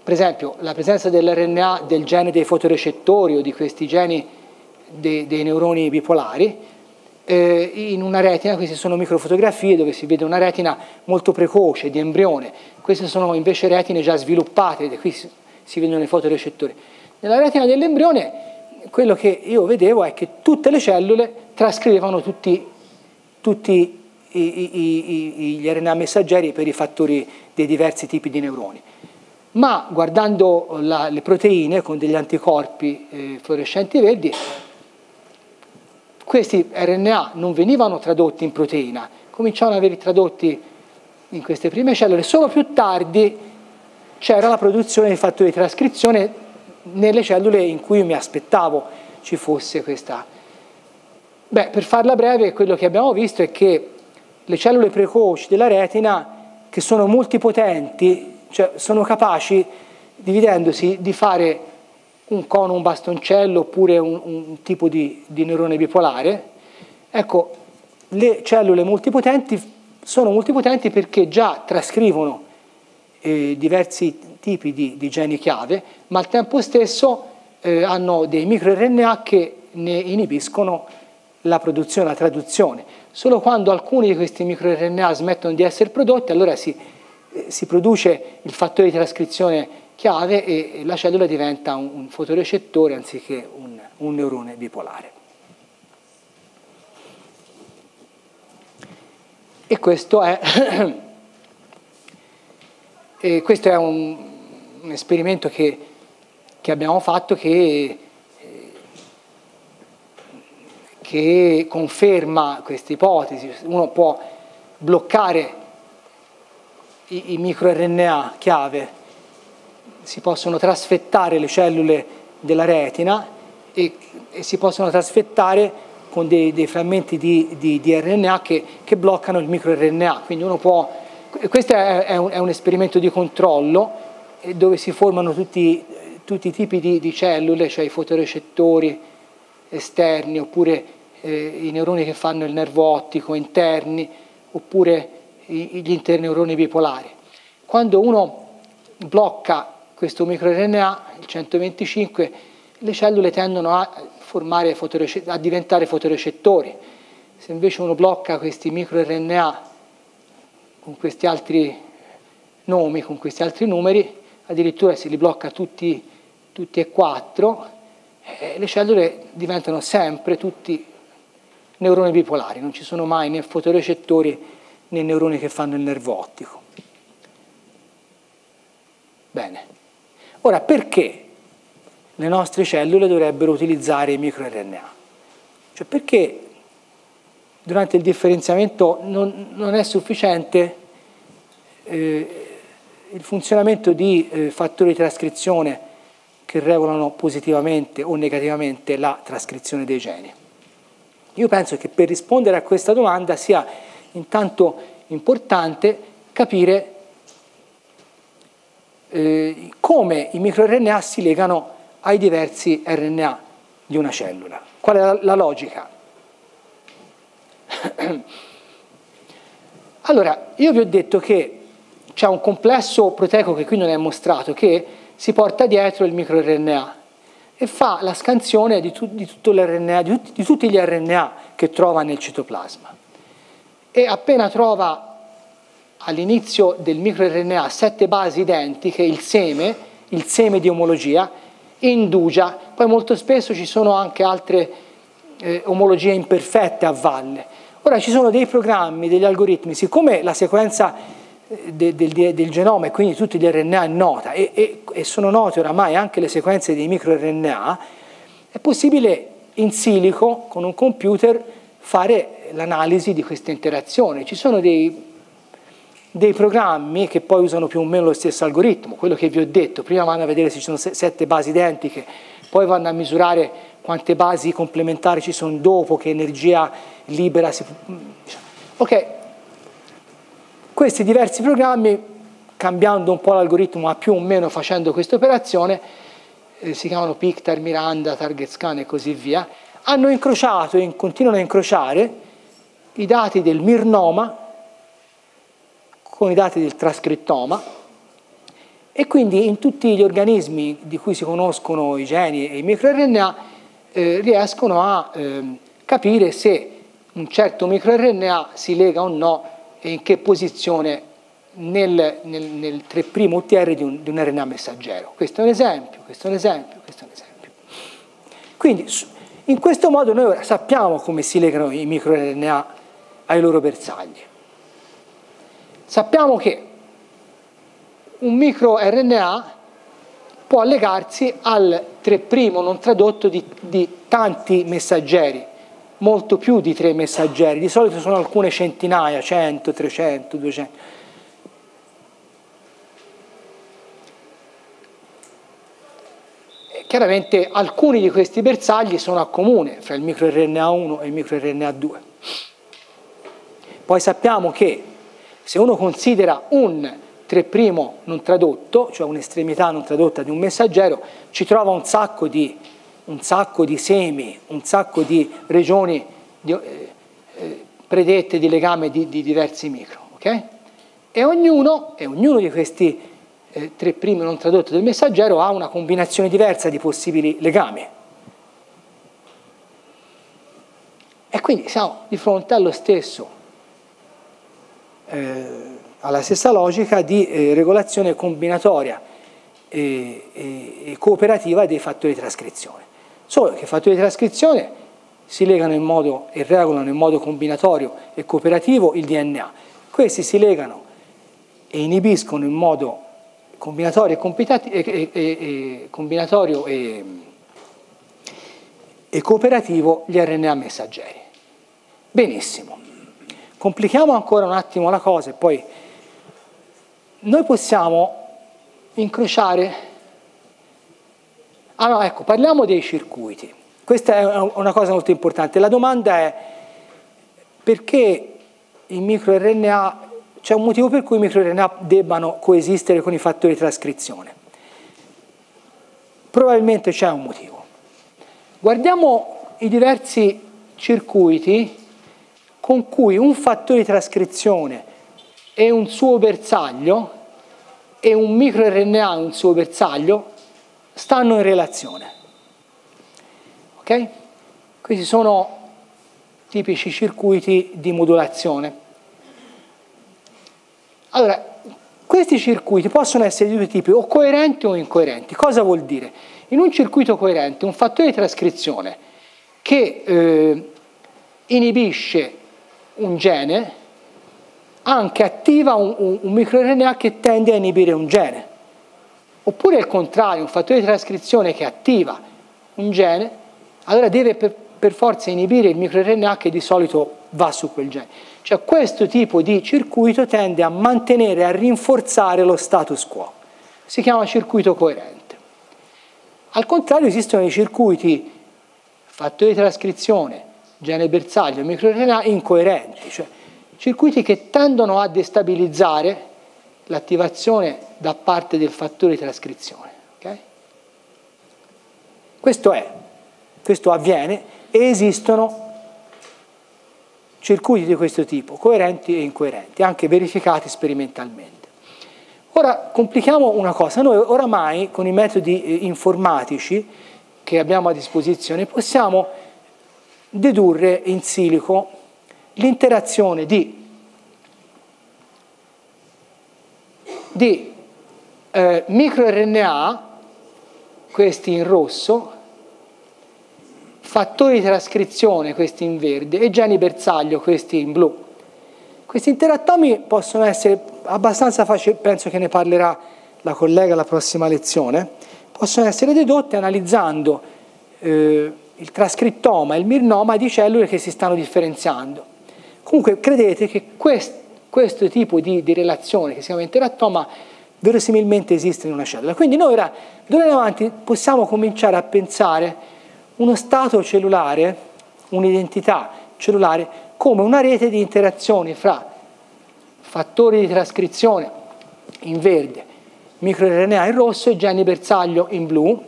per esempio, la presenza dell'R N A del gene dei fotorecettori o di questi geni de, dei neuroni bipolari, in una retina. Queste sono microfotografie dove si vede una retina molto precoce, di embrione. Queste sono invece retine già sviluppate, qui si vedono i fotorecettori. Nella retina dell'embrione quello che io vedevo è che tutte le cellule trascrivevano tutti, tutti i, i, i, gli R N A messaggeri per i fattori dei diversi tipi di neuroni. Ma guardando la, le proteine con degli anticorpi eh, fluorescenti verdi, questi R N A non venivano tradotti in proteina, cominciavano ad essere tradotti in queste prime cellule. Solo più tardi c'era la produzione di fattori di trascrizione nelle cellule in cui mi aspettavo ci fosse questa. Beh, per farla breve, quello che abbiamo visto è che le cellule precoci della retina, che sono multipotenti, cioè sono capaci, dividendosi, di fare un cono, un bastoncello oppure un, un tipo di, di neurone bipolare. Ecco, le cellule multipotenti sono multipotenti perché già trascrivono eh, diversi tipi di, di geni chiave, ma al tempo stesso eh, hanno dei microRNA che ne inibiscono la produzione, la traduzione. Solo quando alcuni di questi microRNA smettono di essere prodotti, allora si, eh, si produce il fattore di trascrizione chiave e la cellula diventa un fotorecettore anziché un, un neurone bipolare. E questo è, e questo è un, un esperimento che, che abbiamo fatto, che che conferma questa ipotesi. Uno può bloccare i, i microRNA chiave, si possono trasfettare le cellule della retina e, e si possono trasfettare con dei, dei frammenti di, di, di R N A che, che bloccano il microRNA. Quindi uno può, questo è, è, un, è un esperimento di controllo dove si formano tutti, tutti i tipi di, di cellule, cioè i fotorecettori esterni, oppure eh, i neuroni che fanno il nervo ottico interni, oppure i, gli interneuroni bipolari. Quando uno blocca questo microRNA, il centoventicinque, le cellule tendono a, formare fotorece- a diventare fotorecettori. Se invece uno blocca questi microRNA con questi altri nomi, con questi altri numeri, addirittura se li blocca tutti, tutti e quattro, eh, le cellule diventano sempre tutti neuroni bipolari, non ci sono mai né fotorecettori né neuroni che fanno il nervo ottico. Bene. Ora, perché le nostre cellule dovrebbero utilizzare i microRNA? Cioè, perché durante il differenziamento non, non è sufficiente eh, il funzionamento di eh, fattori di trascrizione che regolano positivamente o negativamente la trascrizione dei geni? Io penso che per rispondere a questa domanda sia intanto importante capire eh, come i microRNA si legano ai diversi R N A di una cellula. Qual è la, la logica? Allora, io vi ho detto che c'è un complesso proteico che qui non è mostrato, che si porta dietro il microRNA e fa la scansione di, tu, di, tutto l'R N A, di, tut, di tutti gli R N A che trova nel citoplasma. E appena trova all'inizio del microRNA sette basi identiche, il seme, il seme di omologia, indugia. Poi molto spesso ci sono anche altre eh, omologie imperfette a valle. Ora ci sono dei programmi, degli algoritmi, siccome la sequenza eh, de, del, del genoma e quindi tutti gli R N A è nota e, e, e sono note oramai anche le sequenze dei microRNA, è possibile in silico con un computer fare l'analisi di questa interazione. Ci sono dei, dei programmi che poi usano più o meno lo stesso algoritmo, quello che vi ho detto, prima vanno a vedere se ci sono sette basi identiche, poi vanno a misurare quante basi complementari ci sono dopo, che energia libera si... Ok, questi diversi programmi, cambiando un po' l'algoritmo ma più o meno facendo questa operazione, eh, si chiamano Pictar, Miranda, Target Scan e così via, hanno incrociato e continuano a incrociare i dati del mirnoma con i dati del trascrittoma, e quindi in tutti gli organismi di cui si conoscono i geni e i microRNA eh, riescono a eh, capire se un certo microRNA si lega o no e in che posizione nel, nel, nel tre' U T R di un, di un R N A messaggero. Questo è un esempio, questo è un esempio, questo è un esempio. Quindi in questo modo noi ora sappiamo come si legano i microRNA ai loro bersagli. Sappiamo che un microRNA può legarsi al tre' non tradotto di, di tanti messaggeri, molto più di tre messaggeri, di solito sono alcune centinaia, cento, trecento, duecento. E chiaramente alcuni di questi bersagli sono a comune fra il microRNA uno e il microRNA due. Poi sappiamo che se uno considera un tre' non tradotto, cioè un'estremità non tradotta di un messaggero, ci trova un sacco di, un sacco di semi, un sacco di regioni di, eh, eh, predette di legame di, di diversi micro. Okay? E, ognuno, e ognuno di questi eh, tre' non tradotto del messaggero ha una combinazione diversa di possibili legami. E quindi siamo di fronte allo stesso Eh, alla stessa logica di eh, regolazione combinatoria e, e, e cooperativa dei fattori di trascrizione, solo che i fattori di trascrizione si legano in modo e regolano in modo combinatorio e cooperativo il D N A, questi si legano e inibiscono in modo combinatorio e, e, e, e, combinatorio e, e cooperativo gli erre enne a messaggeri. Benissimo. Complichiamo ancora un attimo la cosa e poi noi possiamo incrociare... Ah no, ecco, parliamo dei circuiti. Questa è una cosa molto importante. La domanda è perché il microRNA... C'è un motivo per cui i microRNA debbano coesistere con i fattori di trascrizione. Probabilmente c'è un motivo. Guardiamo i diversi circuiti con cui un fattore di trascrizione e un suo bersaglio e un microRNA e un suo bersaglio stanno in relazione. Ok? Questi sono tipici circuiti di modulazione. Allora, questi circuiti possono essere di due tipi, o coerenti o incoerenti. Cosa vuol dire? In un circuito coerente, un fattore di trascrizione che eh, inibisce un gene, anche attiva un, un, un microRNA che tende a inibire un gene. Oppure il contrario, un fattore di trascrizione che attiva un gene, allora deve per, per forza inibire il microRNA che di solito va su quel gene. Cioè questo tipo di circuito tende a mantenere, a rinforzare lo status quo. Si chiama circuito coerente. Al contrario esistono i circuiti fattore di trascrizione, gene bersaglio, microRNA incoerenti, cioè circuiti che tendono a destabilizzare l'attivazione da parte del fattore di trascrizione. Okay? Questo è, questo avviene e esistono circuiti di questo tipo, coerenti e incoerenti, anche verificati sperimentalmente. Ora complichiamo una cosa, noi oramai con i metodi informatici che abbiamo a disposizione possiamo dedurre in silico l'interazione di di eh, microRNA, questi in rosso, fattori di trascrizione, questi in verde, e geni bersaglio, questi in blu. Questi interatomi possono essere abbastanza facili, penso che ne parlerà la collega alla prossima lezione, possono essere dedotti analizzando eh, il trascrittoma e il mirnoma di cellule che si stanno differenziando. Comunque credete che questo questo tipo di, di relazione che si chiama interatoma verosimilmente esiste in una cellula. Quindi noi ora, d'ora in avanti, possiamo cominciare a pensare uno stato cellulare, un'identità cellulare, come una rete di interazioni fra fattori di trascrizione in verde, microRNA in rosso e geni bersaglio in blu,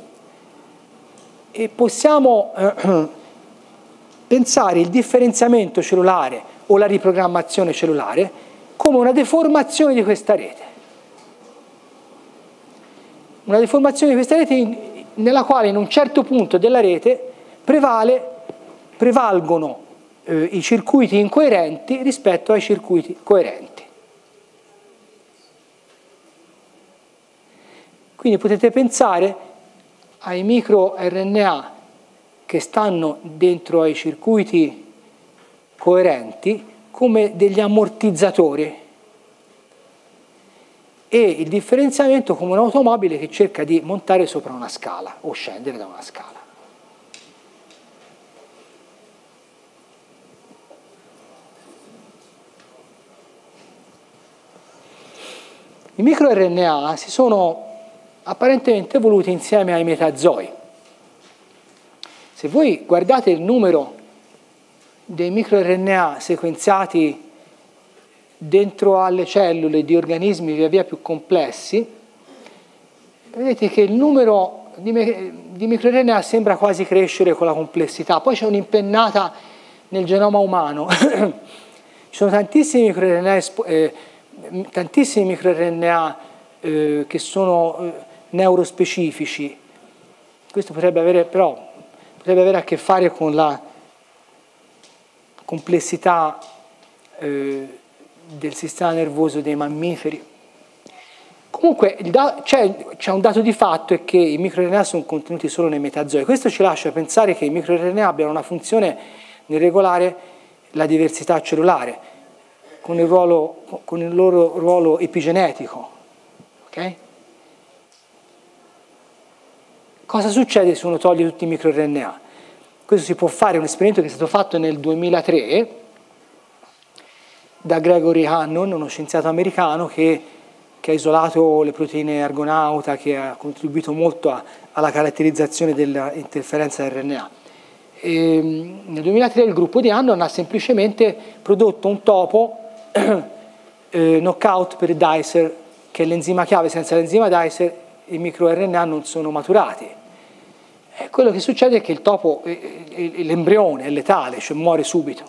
e possiamo eh, pensare il differenziamento cellulare o la riprogrammazione cellulare come una deformazione di questa rete. Una deformazione di questa rete in, nella quale in un certo punto della rete prevale, prevalgono eh, i circuiti incoerenti rispetto ai circuiti coerenti. Quindi potete pensare ai microRNA che stanno dentro ai circuiti coerenti come degli ammortizzatori e il differenziamento come un'automobile che cerca di montare sopra una scala o scendere da una scala. I microRNA si sono apparentemente evoluti insieme ai metazoi. Se voi guardate il numero dei microRNA sequenziati dentro alle cellule di organismi via via più complessi, vedete che il numero di, di microRNA sembra quasi crescere con la complessità. Poi c'è un'impennata nel genoma umano. Ci sono tantissimi microRNA, eh, tantissimi microRNA eh, che sono eh, neurospecifici. Questo potrebbe avere, però, potrebbe avere a che fare con la complessità eh, del sistema nervoso dei mammiferi. Comunque c'è un dato di fatto, è che i microRNA sono contenuti solo nei metazoi. Questo ci lascia pensare che i microRNA abbiano una funzione nel regolare la diversità cellulare, con il, ruolo, con il loro ruolo epigenetico. Okay? Cosa succede se uno toglie tutti i microRNA? Questo si può fare, un esperimento che è stato fatto nel duemilatré da Gregory Hannon, uno scienziato americano che, che ha isolato le proteine Argonauta, che ha contribuito molto a, alla caratterizzazione dell'interferenza R N A. E nel duemilatré il gruppo di Hannon ha semplicemente prodotto un topo eh, knockout per Dicer, che è l'enzima chiave. Senza l'enzima Dicer i microRNA non sono maturati. E quello che succede è che il topo, l'embrione è letale, cioè muore subito.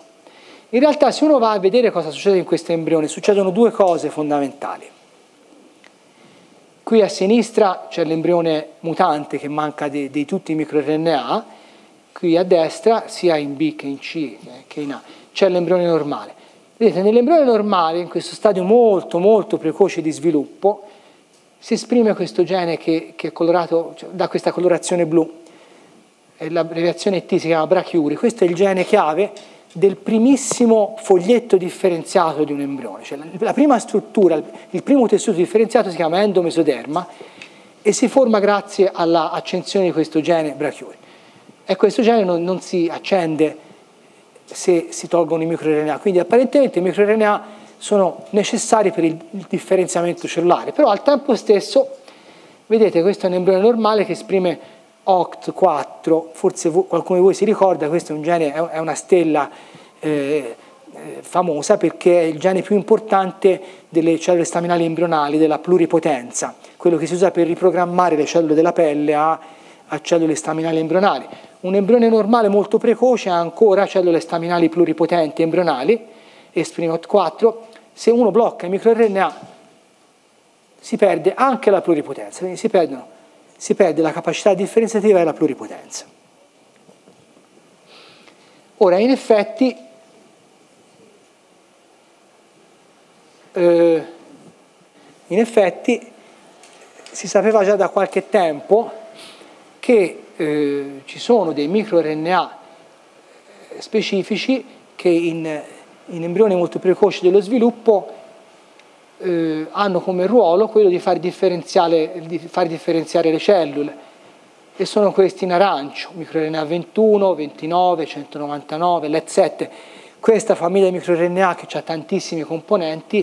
In realtà, se uno va a vedere cosa succede in questo embrione, succedono due cose fondamentali. Qui a sinistra c'è l'embrione mutante che manca di, di tutti i microRNA, qui a destra, sia in B che in C che in A, c'è l'embrione normale. Vedete, nell'embrione normale, in questo stadio molto molto precoce di sviluppo, si esprime questo gene che, che è colorato, cioè, da questa colorazione blu. L'abbreviazione T si chiama brachiuri. Questo è il gene chiave del primissimo foglietto differenziato di un embrione, cioè la prima struttura, il primo tessuto differenziato si chiama endomesoderma e si forma grazie all'accensione di questo gene brachiuri. E questo gene non, non si accende se si tolgono i microRNA, quindi apparentemente i microRNA sono necessari per il differenziamento cellulare, però al tempo stesso, vedete, questo è un embrione normale che esprime O C T quattro, forse qualcuno di voi si ricorda, questo è un gene, è una stella eh, famosa perché è il gene più importante delle cellule staminali embrionali, della pluripotenza, quello che si usa per riprogrammare le cellule della pelle a, a cellule staminali embrionali. Un embrione normale molto precoce ha ancora cellule staminali pluripotenti embrionali, esprime O C T quattro, se uno blocca i microRNA si perde anche la pluripotenza, quindi si perdono si perde la capacità differenziativa e la pluripotenza. Ora, in effetti, eh, in effetti si sapeva già da qualche tempo che eh, ci sono dei microRNA specifici che in, in embrioni molto precoci dello sviluppo Eh, hanno come ruolo quello di far, di far differenziare le cellule, e sono questi in arancio, microRNA ventuno, ventinove, centonovantanove, L E D sette. Questa famiglia di microRNA, che ha tantissimi componenti,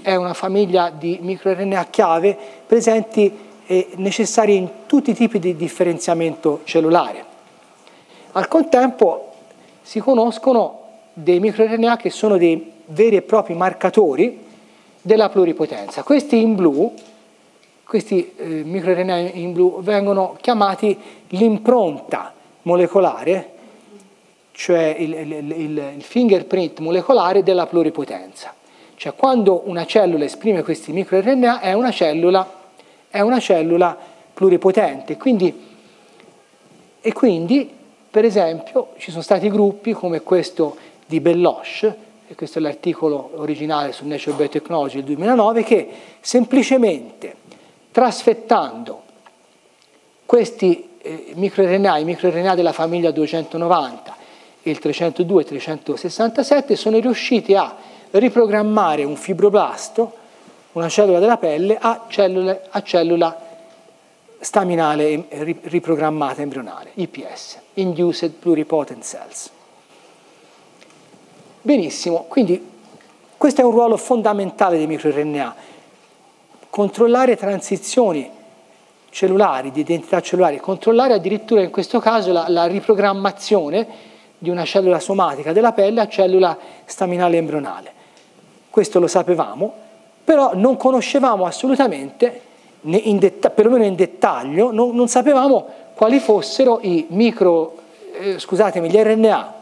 è una famiglia di microRNA chiave presenti e necessari in tutti i tipi di differenziamento cellulare. Al contempo si conoscono dei microRNA che sono dei veri e propri marcatori della pluripotenza. Questi in blu, questi eh, microRNA in blu, vengono chiamati l'impronta molecolare, cioè il, il, il, il fingerprint molecolare della pluripotenza. Cioè, quando una cellula esprime questi microRNA è una cellula, è una cellula pluripotente. Quindi, e quindi, per esempio, ci sono stati gruppi come questo di Belloche, e questo è l'articolo originale su Nature Biotechnology del duemilanove, che semplicemente trasfettando questi eh, microRNA, i microRNA della famiglia duecentonovanta e il trecentodue e trecentosessantasette, sono riusciti a riprogrammare un fibroblasto, una cellula della pelle, a cellula, a cellula staminale riprogrammata embrionale, I P S, Induced Pluripotent Cells. Benissimo, quindi questo è un ruolo fondamentale dei microRNA, controllare transizioni cellulari, di identità cellulare, controllare addirittura in questo caso la, la riprogrammazione di una cellula somatica della pelle a cellula staminale embrionale. Questo lo sapevamo, però non conoscevamo assolutamente, né in detta- perlomeno in dettaglio, non, non sapevamo quali fossero i micro, eh, scusatemi, gli R N A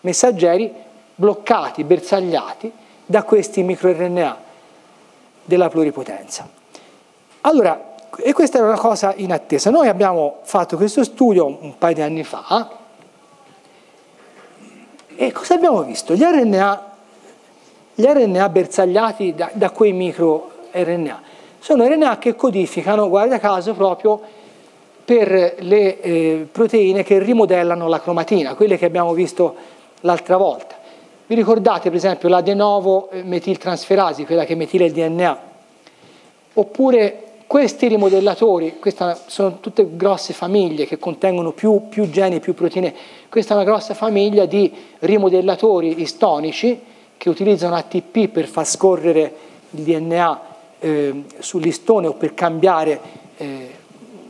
messaggeri bloccati, bersagliati da questi microRNA della pluripotenza. Allora, e questa era una cosa in attesa. Noi abbiamo fatto questo studio un paio di anni fa e cosa abbiamo visto? Gli R N A, gli R N A bersagliati da, da quei microRNA sono R N A che codificano, guarda caso, proprio per le eh, proteine che rimodellano la cromatina, quelle che abbiamo visto l'altra volta. Vi ricordate per esempio l'adenovo metiltransferasi, quella che metila il D N A? Oppure Questi rimodellatori, queste sono tutte grosse famiglie che contengono più, più geni, più proteine. Questa è una grossa famiglia di rimodellatori istonici che utilizzano A T P per far scorrere il D N A eh, sull'istone o per cambiare eh,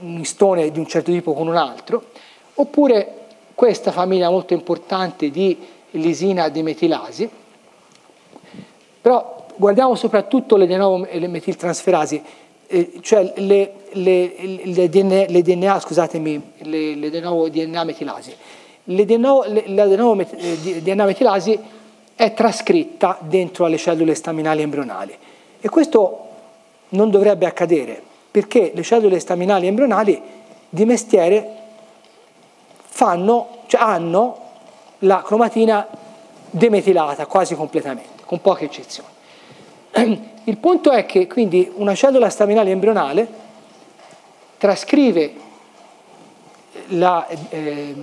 un istone di un certo tipo con un altro, oppure questa famiglia molto importante di lisina dimetilasi. Però guardiamo soprattutto le adenomo e le metiltransferasi. Eh, cioè le, le, le D N A, le D N A, scusatemi, le, le D N A metilasi. Le D N A, la D N A metilasi è trascritta dentro alle cellule staminali embrionali e questo non dovrebbe accadere perché le cellule staminali embrionali di mestiere fanno, cioè hanno la cromatina demetilata quasi completamente, con poche eccezioni. Il punto è che quindi una cellula staminale embrionale trascrive la, eh,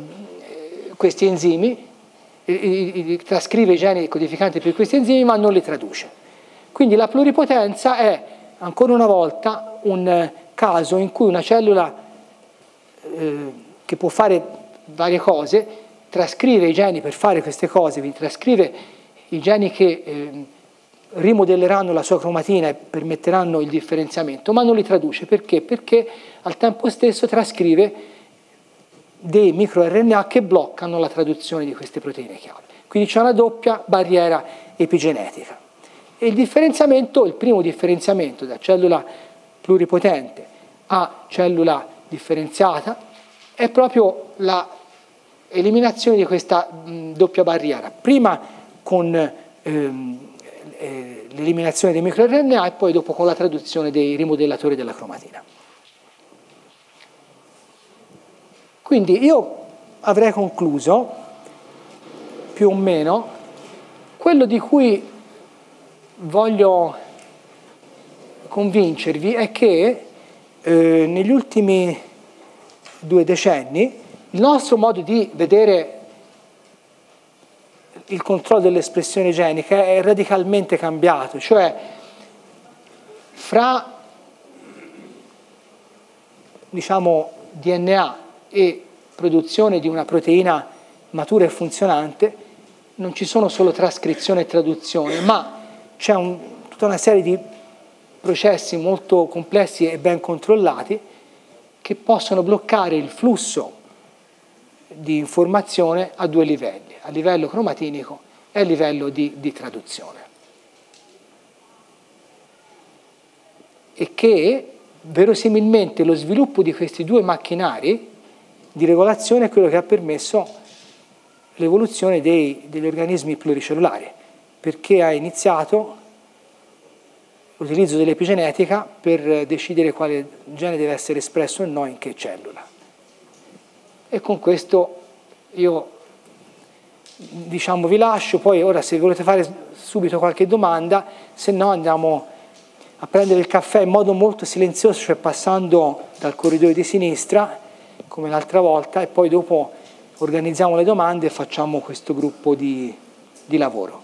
questi enzimi, eh, trascrive i geni codificanti per questi enzimi ma non li traduce. Quindi la pluripotenza è ancora una volta un caso in cui una cellula eh, che può fare varie cose, trascrive i geni per fare queste cose, quindi trascrive i geni che... Eh, rimodelleranno la sua cromatina e permetteranno il differenziamento, ma non li traduce. Perché? Perché al tempo stesso trascrive dei microRNA che bloccano la traduzione di queste proteine chiave. Quindi c'è una doppia barriera epigenetica. E il differenziamento, il primo differenziamento da cellula pluripotente a cellula differenziata, è proprio l'eliminazione di questa mh, doppia barriera. Prima con... Ehm, l'eliminazione dei microRNA e poi dopo con la traduzione dei rimodellatori della cromatina. Quindi io avrei concluso più o meno quello di cui voglio convincervi è che eh, negli ultimi due decenni il nostro modo di vedere il controllo dell'espressione genica è radicalmente cambiato, cioè fra diciamo D N A e produzione di una proteina matura e funzionante non ci sono solo trascrizione e traduzione, ma c'è un, tutta una serie di processi molto complessi e ben controllati che possono bloccare il flusso di informazione a due livelli, a livello cromatinico e a livello di, di traduzione. E che verosimilmente lo sviluppo di questi due macchinari di regolazione è quello che ha permesso l'evoluzione degli organismi pluricellulari, perché ha iniziato l'utilizzo dell'epigenetica per decidere quale gene deve essere espresso e no in che cellula. E con questo io diciamo vi lascio, poi ora se volete fare subito qualche domanda, se no andiamo a prendere il caffè in modo molto silenzioso, cioè passando dal corridoio di sinistra come l'altra volta e poi dopo organizziamo le domande e facciamo questo gruppo di, di lavoro.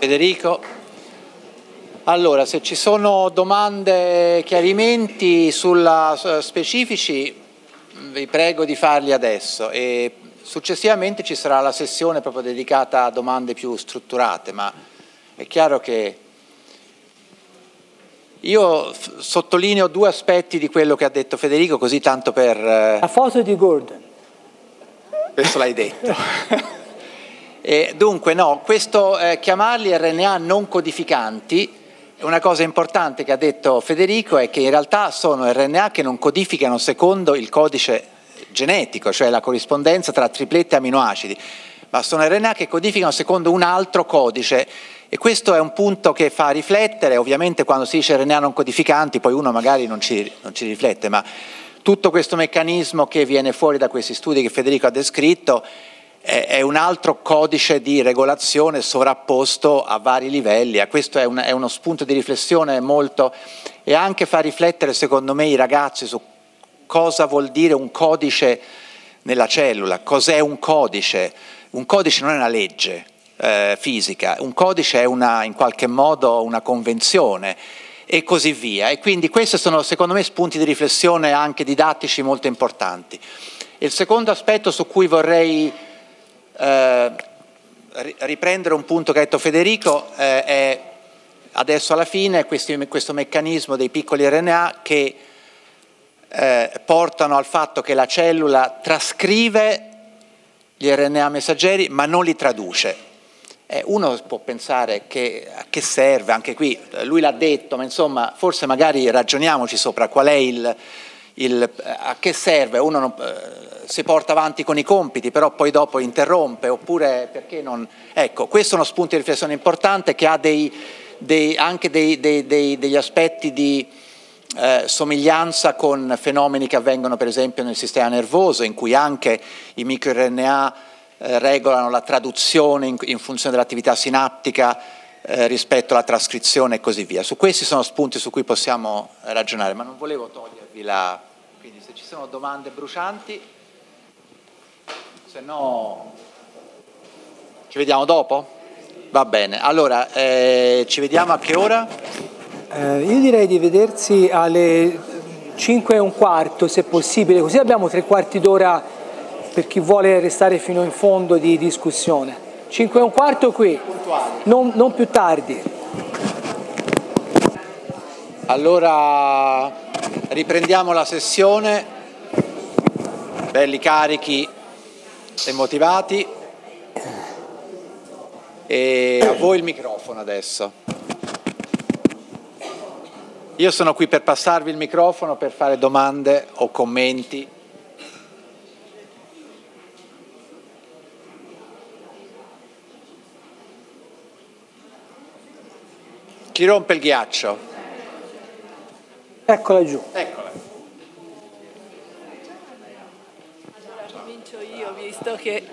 Federico, allora se ci sono domande, chiarimenti sulla, su, specifici vi prego di farli adesso e successivamente ci sarà la sessione proprio dedicata a domande più strutturate, ma è chiaro che io sottolineo due aspetti di quello che ha detto Federico, così tanto per... Eh... La foto di Gordon. Questo l'hai detto. E dunque no, questo eh, chiamarli R N A non codificanti, una cosa importante che ha detto Federico è che in realtà sono R N A che non codificano secondo il codice genetico, cioè la corrispondenza tra triplette aminoacidi, ma sono R N A che codificano secondo un altro codice e questo è un punto che fa riflettere, ovviamente quando si dice R N A non codificanti poi uno magari non ci, non ci riflette, ma tutto questo meccanismo che viene fuori da questi studi che Federico ha descritto è un altro codice di regolazione sovrapposto a vari livelli. Questo è, un, è uno spunto di riflessione molto, e anche fa riflettere secondo me i ragazzi su cosa vuol dire un codice nella cellula, cos'è un codice. Un codice non è una legge eh, fisica, un codice è una, in qualche modo una convenzione e così via. E quindi questi sono secondo me spunti di riflessione anche didattici molto importanti. Il secondo aspetto su cui vorrei eh, riprendere un punto che ha detto Federico eh, è adesso alla fine questi, questo meccanismo dei piccoli R N A che eh, portano al fatto che la cellula trascrive gli R N A messaggeri ma non li traduce. Eh, uno può pensare che, a che serve, anche qui lui l'ha detto, ma insomma forse magari ragioniamoci sopra qual è il... Il, a che serve? Uno non, eh, si porta avanti con i compiti, però poi dopo interrompe, oppure perché non... Ecco, questo è uno spunto di riflessione importante che ha dei, dei, anche dei, dei, dei, degli aspetti di eh, somiglianza con fenomeni che avvengono per esempio nel sistema nervoso, in cui anche i microRNA eh, regolano la traduzione in, in funzione dell'attività sinaptica eh, rispetto alla trascrizione e così via. Su questi sono spunti su cui possiamo ragionare, ma non volevo togliervi la... Quindi se ci sono domande brucianti, se no ci vediamo dopo? Va bene, allora eh, ci vediamo a che ora? Eh, io direi di vedersi alle cinque e un quarto se possibile, così abbiamo tre quarti d'ora per chi vuole restare fino in fondo di discussione. cinque e un quarto qui, non, non più tardi. Allora... Riprendiamo la sessione, belli carichi e motivati, e a voi il microfono adesso. Io sono qui per passarvi il microfono per fare domande o commenti. Chi rompe il ghiaccio? Eccola giù. Eccola. Allora, comincio io, visto che...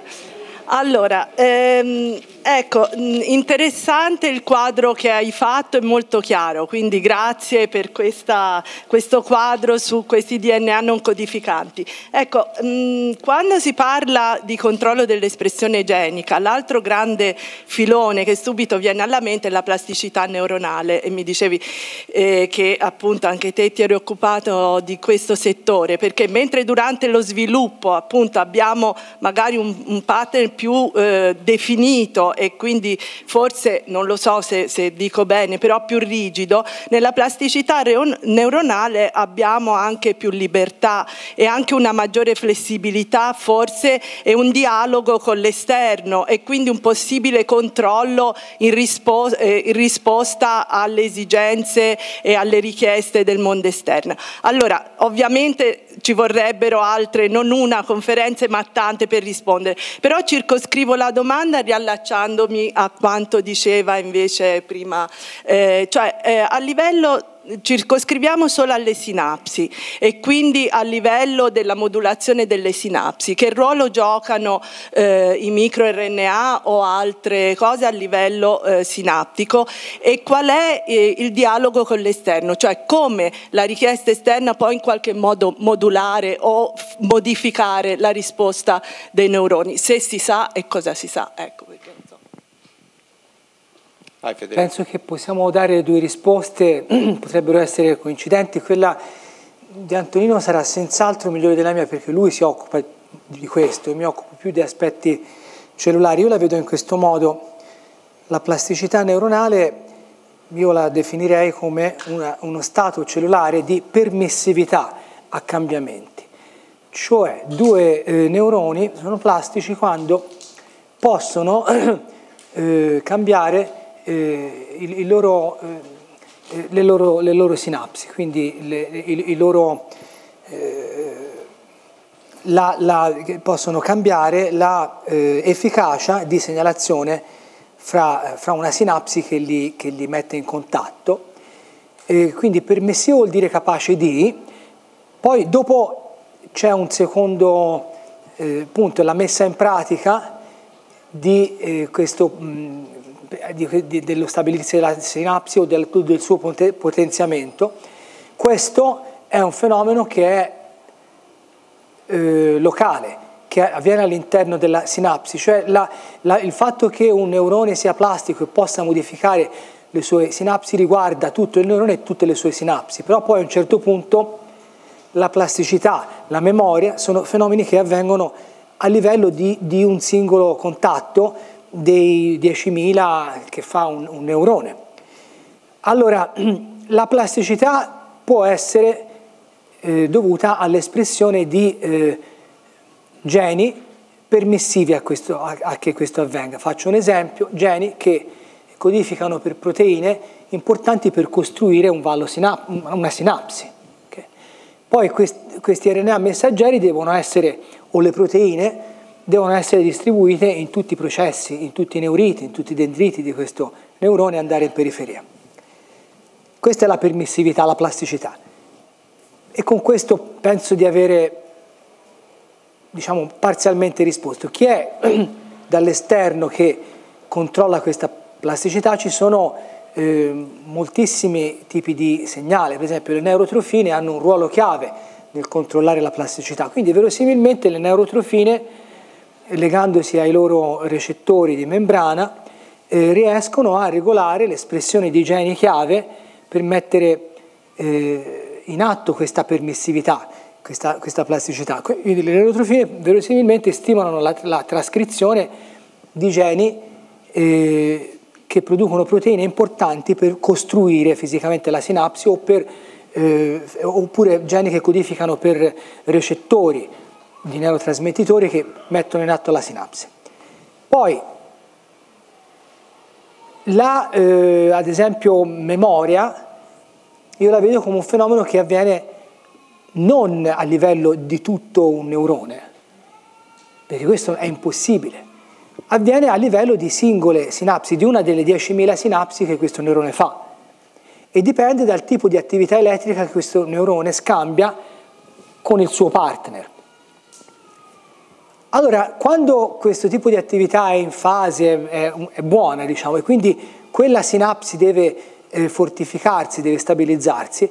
Allora, ehm, ecco, interessante il quadro che hai fatto, è molto chiaro, quindi grazie per questa, questo quadro su questi D N A non codificanti. Ecco, mh, quando si parla di controllo dell'espressione genica, l'altro grande filone che subito viene alla mente è la plasticità neuronale, e mi dicevi eh, che appunto anche te ti eri occupato di questo settore, perché mentre durante lo sviluppo appunto abbiamo magari un, un pattern più eh, definito e quindi forse, non lo so se, se dico bene, però più rigido, nella plasticità neuronale abbiamo anche più libertà e anche una maggiore flessibilità forse e un dialogo con l'esterno e quindi un possibile controllo in, rispo eh, in risposta alle esigenze e alle richieste del mondo esterno. Allora, ovviamente ci vorrebbero altre, non una conferenza ma tante per rispondere, però circoscrivo la domanda riallacciandomi a quanto diceva invece prima, eh, cioè eh, a livello... circoscriviamo solo alle sinapsi e quindi a livello della modulazione delle sinapsi, che ruolo giocano eh, i microRNA o altre cose a livello eh, sinaptico e qual è eh, il dialogo con l'esterno, cioè come la richiesta esterna può in qualche modo modulare o modificare la risposta dei neuroni, se si sa e cosa si sa. Ecco perché non so. Penso che possiamo dare due risposte, potrebbero essere coincidenti, quella di Antonino sarà senz'altro migliore della mia perché lui si occupa di questo, io mi occupo più di aspetti cellulari, io la vedo in questo modo, la plasticità neuronale io la definirei come una, uno stato cellulare di permissività a cambiamenti, cioè due eh, neuroni sono plastici quando possono eh, cambiare Eh, il, il loro, eh, le, loro, le loro sinapsi, quindi le, il, il loro, eh, la, la, possono cambiare l'efficacia eh, di segnalazione fra, fra una sinapsi che li, che li mette in contatto, eh, quindi permissivo vuol dire capace di, poi dopo c'è un secondo eh, punto, la messa in pratica di eh, questo... Mh, Di, di, dello stabilirsi della sinapsi o del, del suo potenziamento. Questo è un fenomeno che è eh, locale che avviene all'interno della sinapsi, cioè la, la, il fatto che un neurone sia plastico e possa modificare le sue sinapsi riguarda tutto il neurone e tutte le sue sinapsi, però poi a un certo punto la plasticità, la memoria sono fenomeni che avvengono a livello di, di un singolo contatto dei diecimila che fa un, un neurone. Allora, la plasticità può essere eh, dovuta all'espressione di eh, geni permissivi a, questo, a, a che questo avvenga. Faccio un esempio, geni che codificano per proteine importanti per costruire un vallo sinap una sinapsi. Okay? Poi quest questi R N A messaggeri devono essere, o le proteine, devono essere distribuite in tutti i processi, in tutti i neuriti, in tutti i dendriti di questo neurone e andare in periferia. Questa è la permissività, la plasticità. E con questo penso di avere, diciamo, parzialmente risposto. Chi è dall'esterno che controlla questa plasticità? Ci sono eh, moltissimi tipi di segnale, per esempio le neurotrofine hanno un ruolo chiave nel controllare la plasticità, quindi verosimilmente le neurotrofine, legandosi ai loro recettori di membrana, eh, riescono a regolare l'espressione di geni chiave per mettere eh, in atto questa permissività, questa, questa plasticità. Quindi le neurotrofine verosimilmente stimolano la, la trascrizione di geni eh, che producono proteine importanti per costruire fisicamente la sinapsi o per, eh, oppure geni che codificano per recettori di neurotrasmettitori che mettono in atto la sinapsi. Poi, la, eh, ad esempio, memoria, io la vedo come un fenomeno che avviene non a livello di tutto un neurone, perché questo è impossibile, avviene a livello di singole sinapsi, di una delle diecimila sinapsi che questo neurone fa, e dipende dal tipo di attività elettrica che questo neurone scambia con il suo partner. Allora, quando questo tipo di attività è in fase, è, è buona, diciamo, e quindi quella sinapsi deve eh, fortificarsi, deve stabilizzarsi,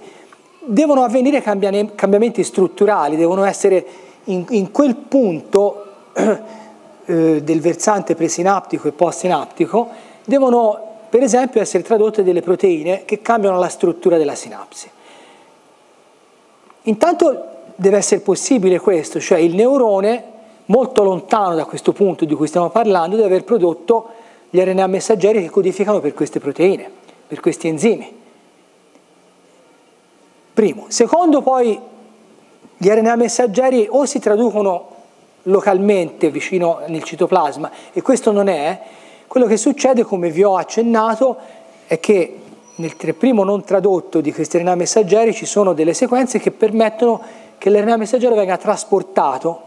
devono avvenire cambiamenti strutturali, devono essere in, in quel punto eh, del versante presinaptico e postsinaptico, devono per esempio essere tradotte delle proteine che cambiano la struttura della sinapsi. Intanto deve essere possibile questo, cioè il neurone, molto lontano da questo punto di cui stiamo parlando, di aver prodotto gli R N A messaggeri che codificano per queste proteine, per questi enzimi. Primo. Secondo, poi, gli R N A messaggeri o si traducono localmente vicino nel citoplasma, e questo non è, quello che succede, come vi ho accennato, è che nel primo non tradotto di questi R N A messaggeri ci sono delle sequenze che permettono che l'R N A messaggero venga trasportato.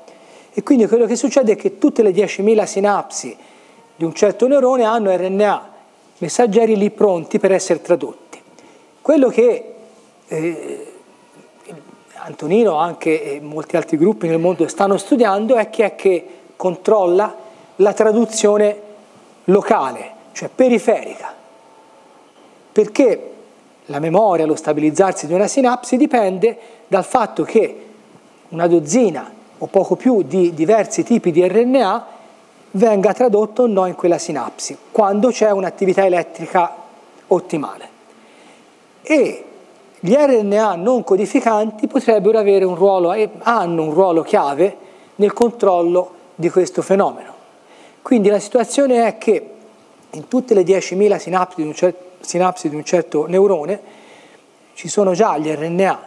E quindi quello che succede è che tutte le diecimila sinapsi di un certo neurone hanno R N A messaggeri lì pronti per essere tradotti. Quello che eh, Antonino, anche e molti altri gruppi nel mondo stanno studiando, è chi è che controlla la traduzione locale, cioè periferica. Perché la memoria, lo stabilizzarsi di una sinapsi dipende dal fatto che una dozzina o poco più di diversi tipi di R N A venga tradotto o no in quella sinapsi, quando c'è un'attività elettrica ottimale. E gli R N A non codificanti potrebbero avere un ruolo, e hanno un ruolo chiave nel controllo di questo fenomeno. Quindi la situazione è che in tutte le diecimila sinapsi di un certo, sinapsi di un certo neurone ci sono già gli R N A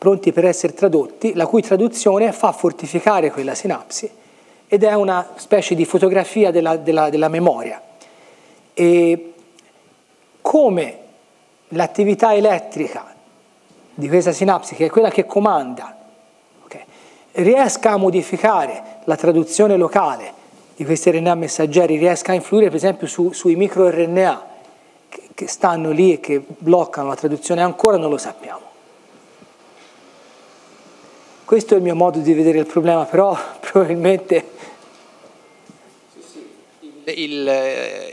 pronti per essere tradotti, la cui traduzione fa fortificare quella sinapsi ed è una specie di fotografia della, della, della memoria. E come l'attività elettrica di questa sinapsi, che è quella che comanda, okay, riesca a modificare la traduzione locale di questi R N A messaggeri, riesca a influire per esempio su, sui microRNA che, che stanno lì e che bloccano la traduzione, ancora non lo sappiamo. Questo è il mio modo di vedere il problema, però probabilmente... Il, il,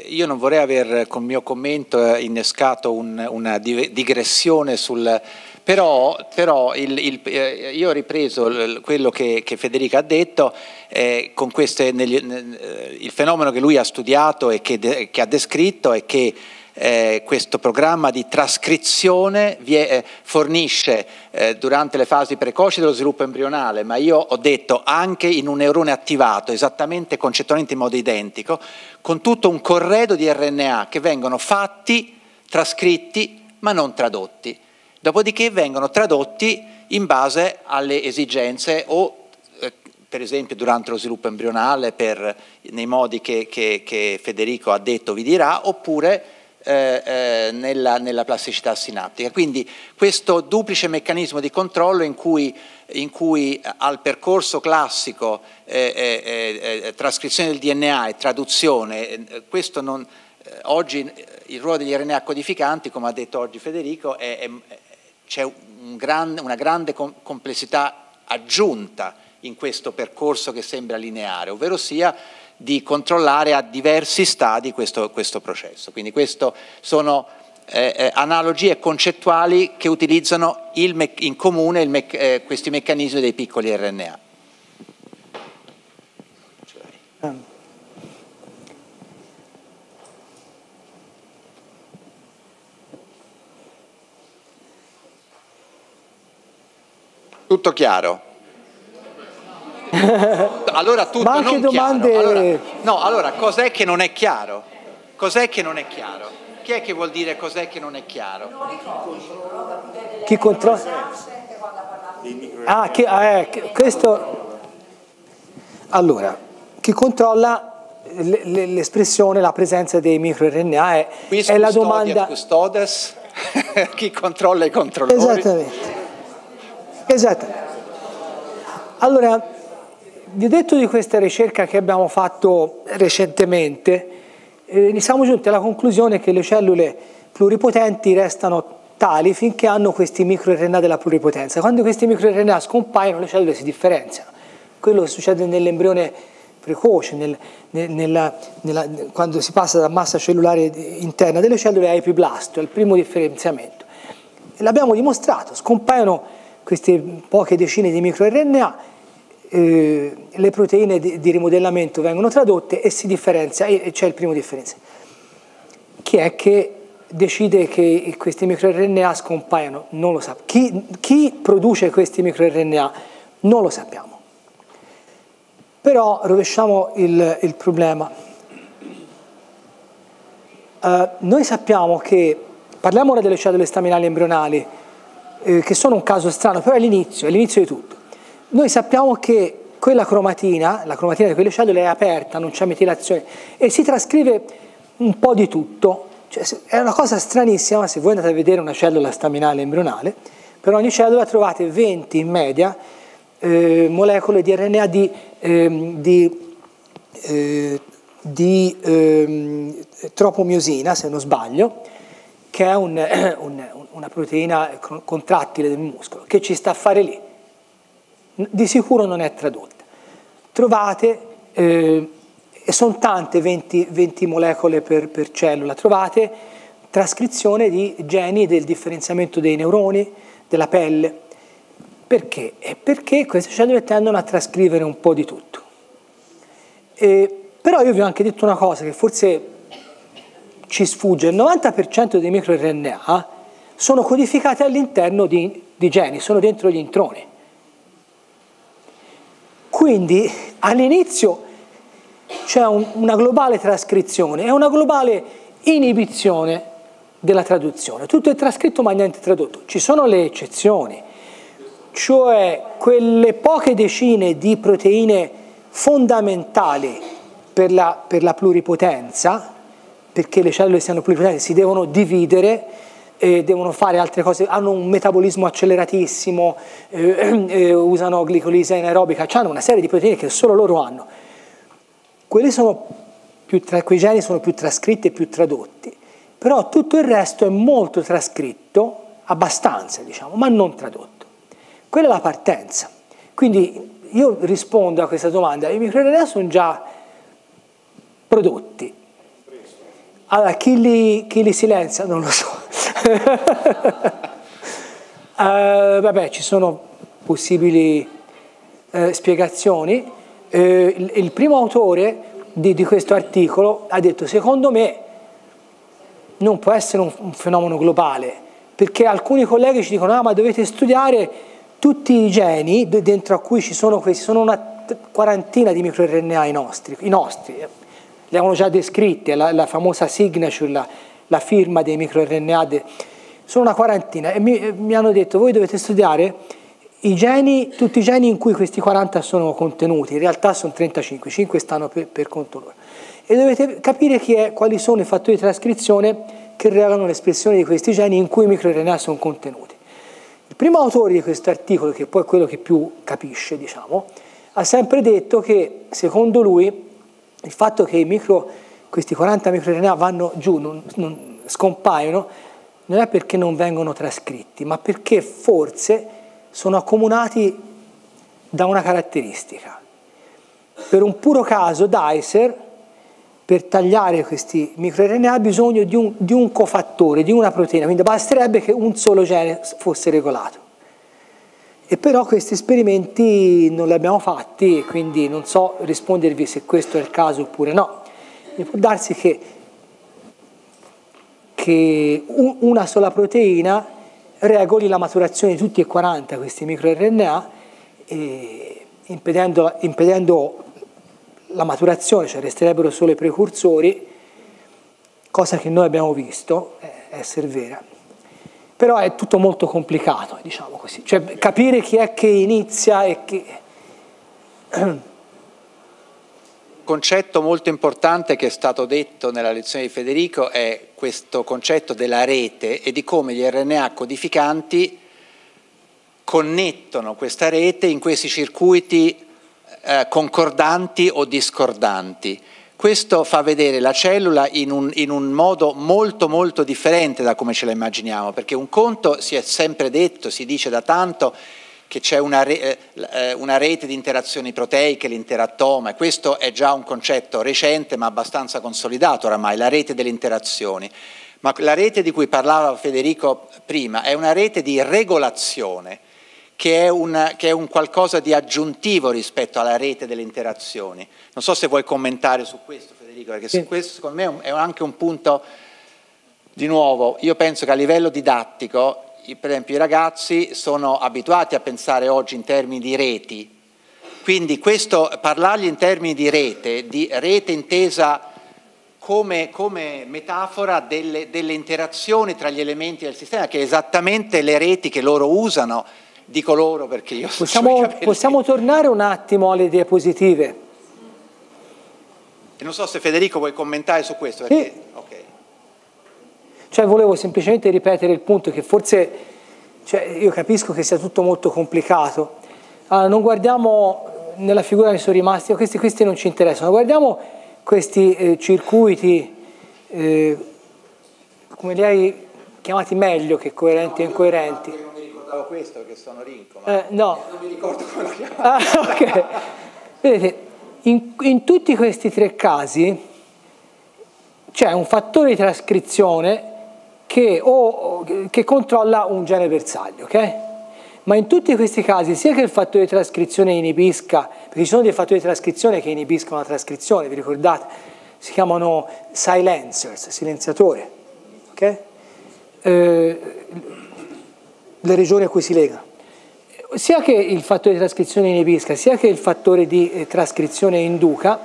io non vorrei aver, con il mio commento, innescato un, una digressione sul Però, però il, il, eh, io ho ripreso l, quello che, che Federica ha detto, eh, con queste, negli, nel, il fenomeno che lui ha studiato e che, de, che ha descritto è che eh, questo programma di trascrizione vi è, eh, fornisce eh, durante le fasi precoci dello sviluppo embrionale, ma io ho detto anche in un neurone attivato, esattamente concettualmente in modo identico, con tutto un corredo di R N A che vengono fatti, trascritti, ma non tradotti. Dopodiché vengono tradotti in base alle esigenze o, eh, per esempio, durante lo sviluppo embrionale, per, nei modi che, che, che Federico ha detto, vi dirà, oppure eh, eh, nella, nella plasticità sinaptica. Quindi questo duplice meccanismo di controllo in cui, in cui al percorso classico eh, eh, eh, trascrizione del D N A e traduzione, eh, questo non, eh, oggi il ruolo degli R N A codificanti, come ha detto oggi Federico, è, è c'è un gran, una grande complessità aggiunta in questo percorso che sembra lineare, ovvero sia di controllare a diversi stadi questo, questo processo. Quindi queste sono eh, analogie concettuali che utilizzano il, in comune il, eh, questi meccanismi dei piccoli R N A. Tutto chiaro? Allora tutto ma anche non domande... chiaro. Allora, no, allora cos'è che non è chiaro? Cos'è che non è chiaro? Chi è che vuol dire cos'è che non è chiaro? Chi controlla? Ah, chi, eh, questo... Allora, chi controlla l'espressione, la presenza dei microRNA è, è la domanda... Custodes, chi controlla i controllori. Esattamente. Esatto. Allora, vi ho detto di questa ricerca che abbiamo fatto recentemente, eh, siamo giunti alla conclusione che le cellule pluripotenti restano tali finché hanno questi microRNA della pluripotenza. Quando questi microRNA scompaiono, le cellule si differenziano. Quello che succede nell'embrione precoce, nel, nel, nella, nella, quando si passa dalla massa cellulare interna delle cellule a epiblasto, al primo differenziamento. L'abbiamo dimostrato, scompaiono queste poche decine di microRNA, eh, le proteine di, di rimodellamento vengono tradotte e si differenzia, e c'è il primo differenziamento. Chi è che decide che questi microRNA scompaiano? Non lo sappiamo. Chi, chi produce questi microRNA? Non lo sappiamo. Però rovesciamo il, il problema. Uh, noi sappiamo che, parliamo ora delle cellule staminali embrionali, che sono un caso strano, però è l'inizio, è l'inizio di tutto. Noi sappiamo che quella cromatina, la cromatina di quelle cellule è aperta, non c'è metilazione, e si trascrive un po' di tutto. Cioè, è una cosa stranissima, se voi andate a vedere una cellula staminale embrionale, per ogni cellula trovate venti in media eh, molecole di R N A di, eh, di, eh, di eh, tropomiosina, se non sbaglio, che è un, un, una proteina contrattile del muscolo, che ci sta a fare lì. Di sicuro non è tradotta. Trovate, eh, e sono tante, venti, venti molecole per, per cellula, trovate trascrizione di geni del differenziamento dei neuroni, della pelle. Perché? È perché queste cellule tendono a trascrivere un po' di tutto. E, però io vi ho anche detto una cosa che forse... ci sfugge, il novanta per cento dei microRNA sono codificati all'interno di, di geni, sono dentro gli introni. Quindi all'inizio c'è un, una globale trascrizione e una globale inibizione della traduzione. Tutto è trascritto ma niente tradotto. Ci sono le eccezioni, cioè quelle poche decine di proteine fondamentali per la, per la pluripotenza, perché le cellule siano pluripotenti, si devono dividere, eh, devono fare altre cose, hanno un metabolismo acceleratissimo, eh, eh, usano glicolisi anaerobica, hanno una serie di proteine che solo loro hanno. Quelli sono più tra, quei geni sono più trascritti e più tradotti, però tutto il resto è molto trascritto, abbastanza diciamo, ma non tradotto. Quella è la partenza. Quindi io rispondo a questa domanda, i microRNA sono già prodotti. Allora, chi li, chi li silenzia? Non lo so. Uh, vabbè, ci sono possibili uh, spiegazioni. Uh, il, il primo autore di, di questo articolo ha detto: secondo me non può essere un, un fenomeno globale, perché alcuni colleghi ci dicono: ah, ma dovete studiare tutti i geni dentro a cui ci sono questi, sono una quarantina di microRNA i nostri, i nostri. Li avevano già descritti, la, la famosa signature, la, la firma dei microRNA. De, sono una quarantina, e mi, mi hanno detto: voi dovete studiare i geni, tutti i geni in cui questi quaranta sono contenuti, in realtà sono trentacinque, cinque stanno per, per conto loro, e dovete capire chi è, quali sono i fattori di trascrizione che regolano l'espressione di questi geni in cui i microRNA sono contenuti. Il primo autore di questo articolo, che poi è quello che più capisce, diciamo, ha sempre detto che secondo lui il fatto che i micro, questi quaranta microRNA vanno giù, non, non scompaiono, non è perché non vengono trascritti, ma perché forse sono accomunati da una caratteristica. Per un puro caso, Dicer, per tagliare questi microRNA, ha bisogno di un, di un cofattore, di una proteina, quindi basterebbe che un solo gene fosse regolato. E però questi esperimenti non li abbiamo fatti, quindi non so rispondervi se questo è il caso oppure no. Mi può darsi che che una sola proteina regoli la maturazione di tutti e quaranta questi microRNA, eh, impedendo, impedendo la maturazione, cioè resterebbero solo i precursori, cosa che noi abbiamo visto eh, essere vera. Però è tutto molto complicato, diciamo così, cioè capire chi è che inizia e chi... Concetto molto importante che è stato detto nella lezione di Federico è questo concetto della rete e di come gli R N A codificanti connettono questa rete in questi circuiti eh, concordanti o discordanti. Questo fa vedere la cellula in un, in un modo molto molto differente da come ce la immaginiamo, perché un conto si è sempre detto, si dice da tanto, che c'è una, re, eh, una rete di interazioni proteiche, l'interattoma, e questo è già un concetto recente ma abbastanza consolidato oramai, la rete delle interazioni. Ma la rete di cui parlava Federico prima è una rete di regolazione, che è, una, che è un qualcosa di aggiuntivo rispetto alla rete delle interazioni. Non so se vuoi commentare su questo, Federico, perché sì, su questo secondo me è anche un punto, di nuovo, io penso che a livello didattico, per esempio, i ragazzi sono abituati a pensare oggi in termini di reti, quindi questo, parlargli in termini di rete, di rete intesa come, come metafora delle, delle interazioni tra gli elementi del sistema, che è esattamente le reti che loro usano, dico loro perché io... Possiamo, possiamo tornare un attimo alle diapositive? E non so se Federico vuoi commentare su questo, perché... Sì. Okay. Cioè volevo semplicemente ripetere il punto che forse, cioè, io capisco che sia tutto molto complicato, allora, non guardiamo nella figura che sono rimasti, questi, questi non ci interessano, guardiamo questi eh, circuiti, eh, come li hai chiamati meglio che coerenti e no, incoerenti. Non mi ricordavo questo perché sono rinco, ma eh, no. non mi ricordo come lo chiamavo. Ah, okay. Vedete, in, in tutti questi tre casi c'è un fattore di trascrizione che, o, che controlla un gene bersaglio, ok? Ma in tutti questi casi sia che il fattore di trascrizione inibisca, perché ci sono dei fattori di trascrizione che inibiscono la trascrizione, vi ricordate? Si chiamano silencers, silenziatore, ok? Eh, le regioni a cui si legano. Sia che il fattore di trascrizione inibisca, sia che il fattore di eh, trascrizione induca,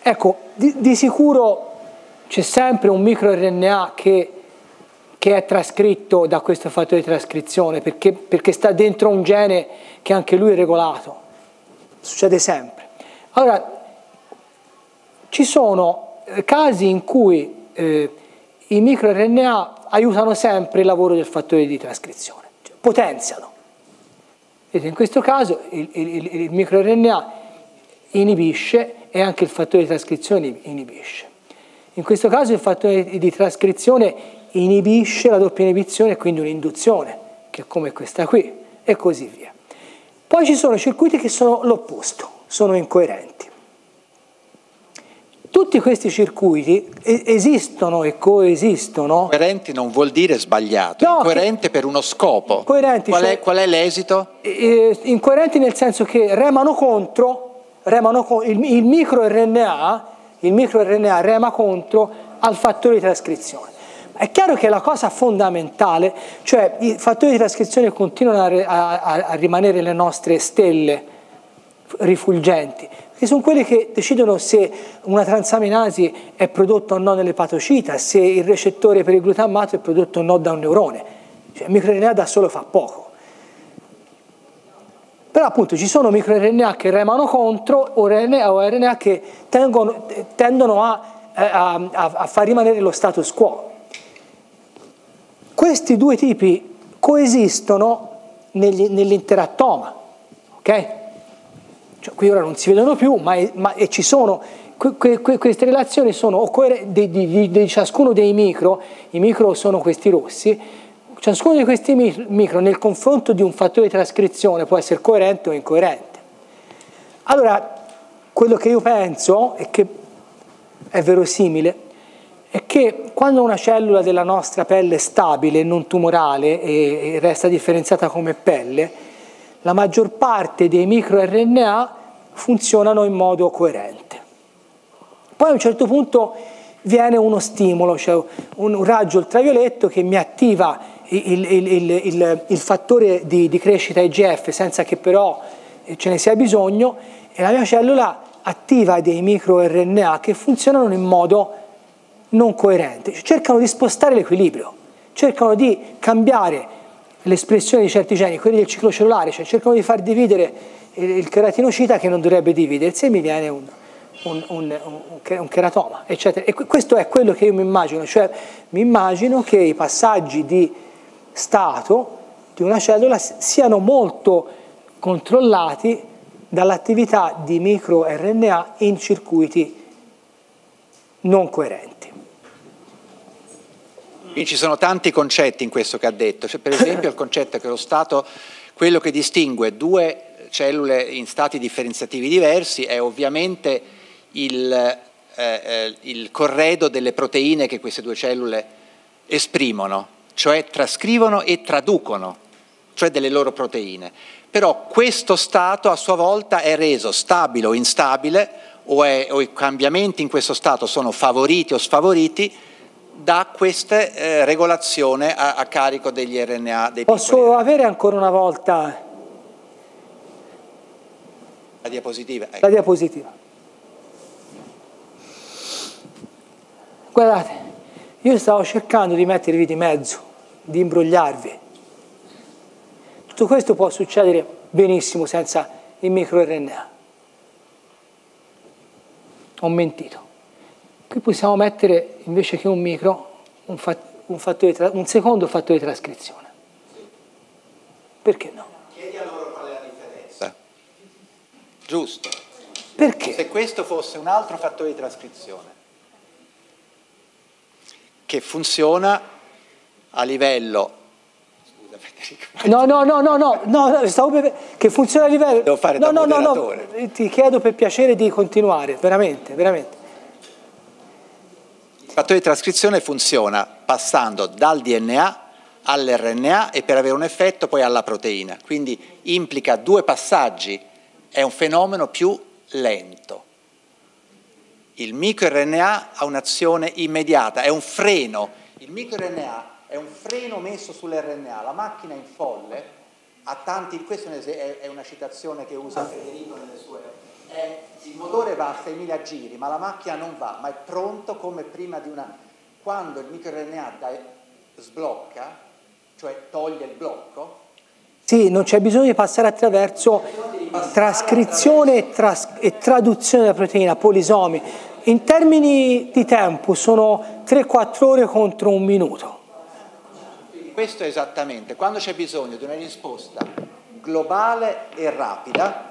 ecco, di, di sicuro c'è sempre un microRNA che, che è trascritto da questo fattore di trascrizione, perché, perché sta dentro un gene che anche lui è regolato, succede sempre. Allora, ci sono casi in cui eh, i microRNA aiutano sempre il lavoro del fattore di trascrizione, cioè potenziano. Vedete, in questo caso il, il, il microRNA inibisce e anche il fattore di trascrizione inibisce. In questo caso il fattore di trascrizione inibisce la doppia inibizione, quindi un'induzione, che è come questa qui, e così via. Poi ci sono circuiti che sono l'opposto, sono incoerenti. Tutti questi circuiti esistono e coesistono. Coerenti non vuol dire sbagliato, no, incoerente per uno scopo. Coerenti, qual, cioè, è, qual è l'esito? Eh, incoerenti nel senso che remano contro, remano con, il, il micro R N A, il micro R N A rema contro al fattore di trascrizione. È chiaro che la cosa fondamentale, cioè i fattori di trascrizione continuano a, a, a rimanere le nostre stelle rifulgenti, che sono quelli che decidono se una transaminasi è prodotta o no nell'epatocita, se il recettore per il glutammato è prodotto o no da un neurone. Cioè, il microRNA da solo fa poco. Però appunto ci sono microRNA che remano contro o R N A che tengono, tendono a, a, a, a far rimanere lo status quo. Questi due tipi coesistono nell'interattoma, ok? Cioè, qui ora non si vedono più, ma, ma e ci sono, que, que, que, queste relazioni sono di, di, di ciascuno dei micro, i micro sono questi rossi, ciascuno di questi micro, micro nel confronto di un fattore di trascrizione può essere coerente o incoerente. Allora, quello che io penso, e che è verosimile, è che quando una cellula della nostra pelle è stabile, non tumorale, e, e resta differenziata come pelle, la maggior parte dei microRNA funzionano in modo coerente. Poi a un certo punto viene uno stimolo, cioè un raggio ultravioletto che mi attiva il, il, il, il, il fattore di, di crescita I G F senza che però ce ne sia bisogno, e la mia cellula attiva dei microRNA che funzionano in modo non coerente, cioè cercano di spostare l'equilibrio, cercano di cambiare l'espressione di certi geni, quelli del ciclo cellulare, cioè cercano di far dividere il cheratinocita che non dovrebbe dividersi e mi viene un, un, un, un, un cheratoma, eccetera. E questo è quello che io mi immagino, cioè mi immagino che i passaggi di stato di una cellula siano molto controllati dall'attività di microRNA in circuiti non coerenti. Ci sono tanti concetti in questo che ha detto, cioè, per esempio il concetto che lo stato, quello che distingue due cellule in stati differenziativi diversi è ovviamente il, eh, il corredo delle proteine che queste due cellule esprimono, cioè trascrivono e traducono, cioè delle loro proteine. Però questo stato a sua volta è reso stabile o instabile, o, è, o i cambiamenti in questo stato sono favoriti o sfavoriti da questa eh, regolazione a, a carico degli R N A. Dei Posso avere ancora una volta la diapositiva? Ecco. La diapositiva. Guardate, io stavo cercando di mettervi di mezzo, di imbrogliarvi. Tutto questo può succedere benissimo senza il microRNA. Ho mentito. Qui possiamo mettere, invece che un micro, un, fat un, fattore un secondo fattore di trascrizione. Perché no? Chiedi a loro qual è la differenza. Giusto. Perché? Se questo fosse un altro fattore di trascrizione, che funziona a livello... Scusa, Federico. No, no, no, no, no, no, stavo per... che funziona a livello... Devo fare da moderatore. No, no, no, ti chiedo per piacere di continuare, veramente, veramente. Il fattore di trascrizione funziona passando dal D N A all'R N A e per avere un effetto poi alla proteina, quindi implica due passaggi, è un fenomeno più lento. Il microRNA ha un'azione immediata, è un freno, il microRNA è un freno messo sull'R N A, la macchina in folle ha tanti, questa è una citazione che usa Federico nelle sue... È, il motore va a seimila giri, ma la macchina non va, ma è pronto come prima di una... Quando il microRNA sblocca, cioè toglie il blocco... Sì, non c'è bisogno di passare attraverso trascrizione attraverso. E, tras e traduzione della proteina, polisomi. In termini di tempo sono tre quattro ore contro un minuto. Questo è esattamente, quando c'è bisogno di una risposta globale e rapida...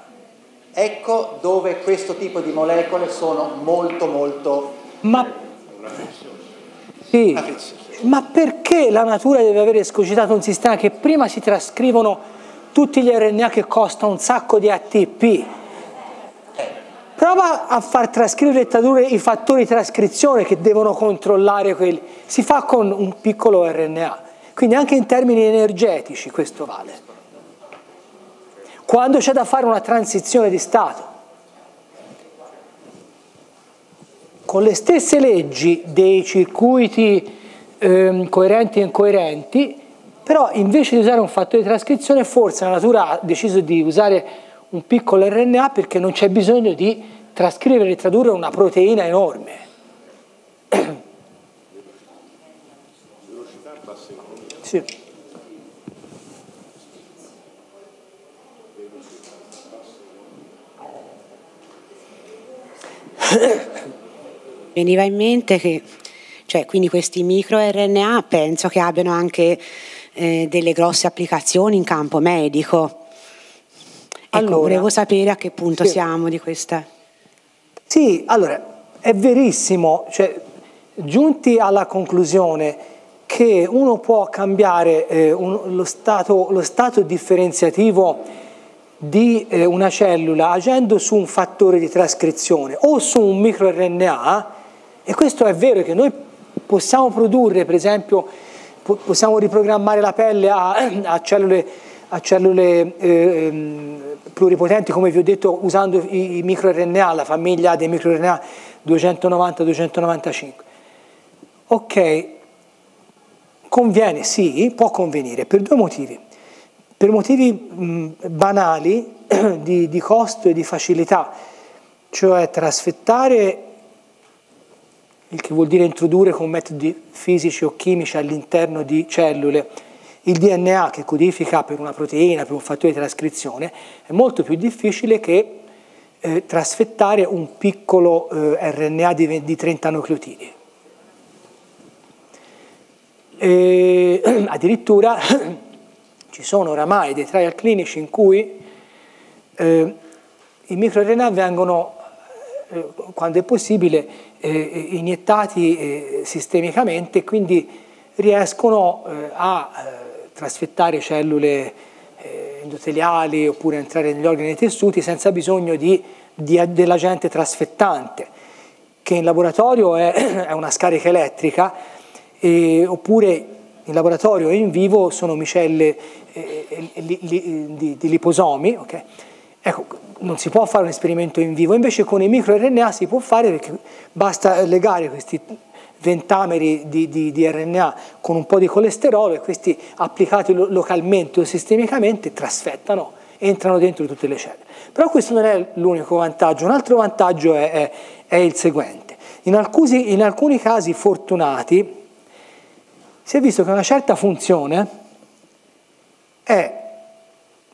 Ecco dove questo tipo di molecole sono molto molto... Ma, sì. Ma perché la natura deve aver escogitato un sistema che prima si trascrivono tutti gli R N A che costa un sacco di A T P? Eh. prova a far trascrivere e tradurre i fattori di trascrizione che devono controllare quelli, si fa con un piccolo R N A, quindi anche in termini energetici questo vale. Quando c'è da fare una transizione di stato, con le stesse leggi dei circuiti ehm, coerenti e incoerenti, però invece di usare un fattore di trascrizione, forse la natura ha deciso di usare un piccolo R N A perché non c'è bisogno di trascrivere e tradurre una proteina enorme. Velocità e bassa economia. Sì. Veniva in mente che, cioè, quindi questi micro R N A penso che abbiano anche eh, delle grosse applicazioni in campo medico. Ecco, allora, volevo sapere a che punto sì. siamo di questa. Sì, allora, è verissimo, cioè, giunti alla conclusione che uno può cambiare eh, un, lo, stato, lo stato differenziativo di eh, una cellula agendo su un fattore di trascrizione o su un microRNA, e questo è vero che noi possiamo produrre, per esempio, po possiamo riprogrammare la pelle a, a cellule, a cellule eh, pluripotenti, come vi ho detto, usando i, i microRNA, la famiglia dei microRNA duecentonovanta duecentonovantacinque. Ok, conviene, sì, può convenire, per due motivi. Per motivi mh, banali di, di costo e di facilità, cioè trasfettare, il che vuol dire introdurre con metodi fisici o chimici all'interno di cellule il D N A che codifica per una proteina, per un fattore di trascrizione, è molto più difficile che eh, trasfettare un piccolo eh, R N A di, di trenta nucleotidi. E, addirittura... Ci sono oramai dei trial clinici in cui eh, i microRNA vengono, eh, quando è possibile, eh, iniettati eh, sistemicamente, e quindi riescono eh, a eh, trasfettare cellule eh, endoteliali oppure entrare negli organi e nei tessuti senza bisogno di, di, dell'agente trasfettante, che in laboratorio è, è una scarica elettrica, eh, oppure in laboratorio e in vivo sono micelle eh, li, li, di, di liposomi, okay? Ecco, non si può fare un esperimento in vivo, invece con i microRNA si può fare, perché basta legare questi ventameri di, di, di R N A con un po' di colesterolo, e questi, applicati lo, localmente o sistemicamente, trasfettano, entrano dentro tutte le cellule. Però questo non è l'unico vantaggio, un altro vantaggio è, è, è il seguente. In alcuni, in alcuni casi fortunati, si è visto che una certa funzione è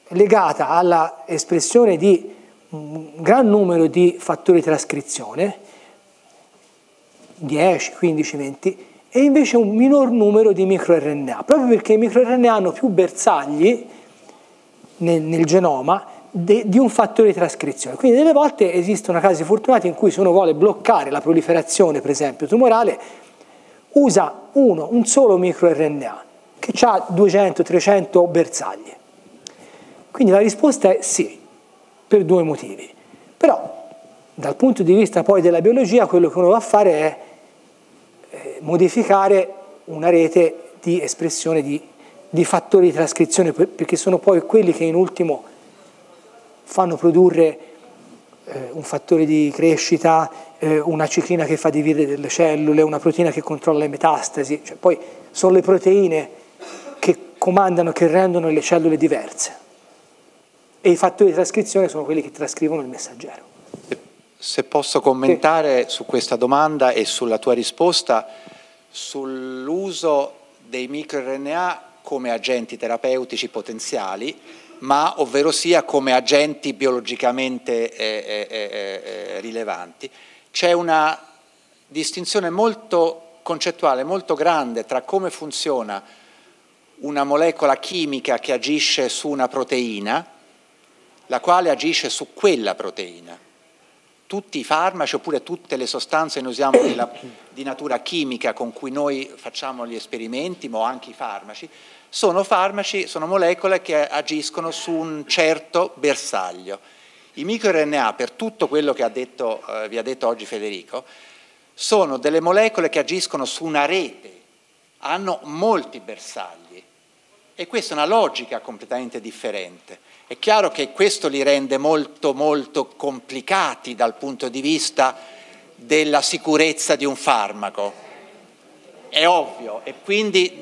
legata all'espressione di un gran numero di fattori di trascrizione, dieci, quindici, venti, e invece un minor numero di microRNA, proprio perché i microRNA hanno più bersagli nel, nel genoma de, di un fattore di trascrizione. Quindi delle volte esistono casi fortunati in cui, se uno vuole bloccare la proliferazione, per esempio, tumorale, usa uno, un solo microRNA che ha duecento trecento bersagli. Quindi la risposta è sì, per due motivi. Però dal punto di vista poi della biologia, quello che uno va a fare è eh, modificare una rete di espressione di, di fattori di trascrizione, perché sono poi quelli che in ultimo fanno produrre eh, un fattore di crescita, una ciclina che fa dividere delle cellule, una proteina che controlla le metastasi, cioè, poi sono le proteine che comandano, che rendono le cellule diverse, e i fattori di trascrizione sono quelli che trascrivono il messaggero. Se posso commentare sì. su questa domanda e sulla tua risposta, sull'uso dei microRNA come agenti terapeutici potenziali, ma ovvero sia come agenti biologicamente eh, eh, eh, rilevanti. C'è una distinzione molto concettuale, molto grande, tra come funziona una molecola chimica che agisce su una proteina, la quale agisce su quella proteina. Tutti i farmaci, oppure tutte le sostanze che noi usiamo di, la, di natura chimica con cui noi facciamo gli esperimenti, ma anche i farmaci, sono farmaci, sono molecole che agiscono su un certo bersaglio. I microRNA, per tutto quello che ha detto, eh, vi ha detto oggi Federico, sono delle molecole che agiscono su una rete, hanno molti bersagli e questa è una logica completamente differente. È chiaro che questo li rende molto molto complicati dal punto di vista della sicurezza di un farmaco. È ovvio, e quindi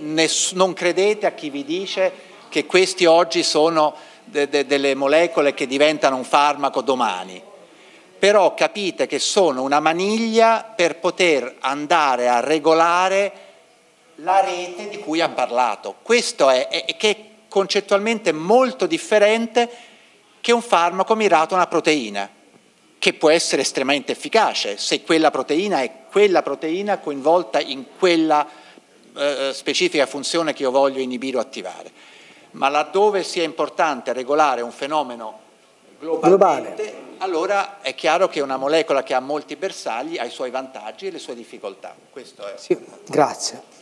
non credete a chi vi dice che questi oggi sono de de delle molecole che diventano un farmaco domani. Però capite che sono una maniglia per poter andare a regolare la rete di cui ha parlato. Questo è, è, che è concettualmente molto differente che un farmaco mirato a una proteina, che può essere estremamente efficace se quella proteina è quella proteina coinvolta in quella eh, specifica funzione che io voglio inibire o attivare. Ma laddove sia importante regolare un fenomeno globalmente, globale, allora è chiaro che una molecola che ha molti bersagli ha i suoi vantaggi e le sue difficoltà. Questo è. Sì, grazie.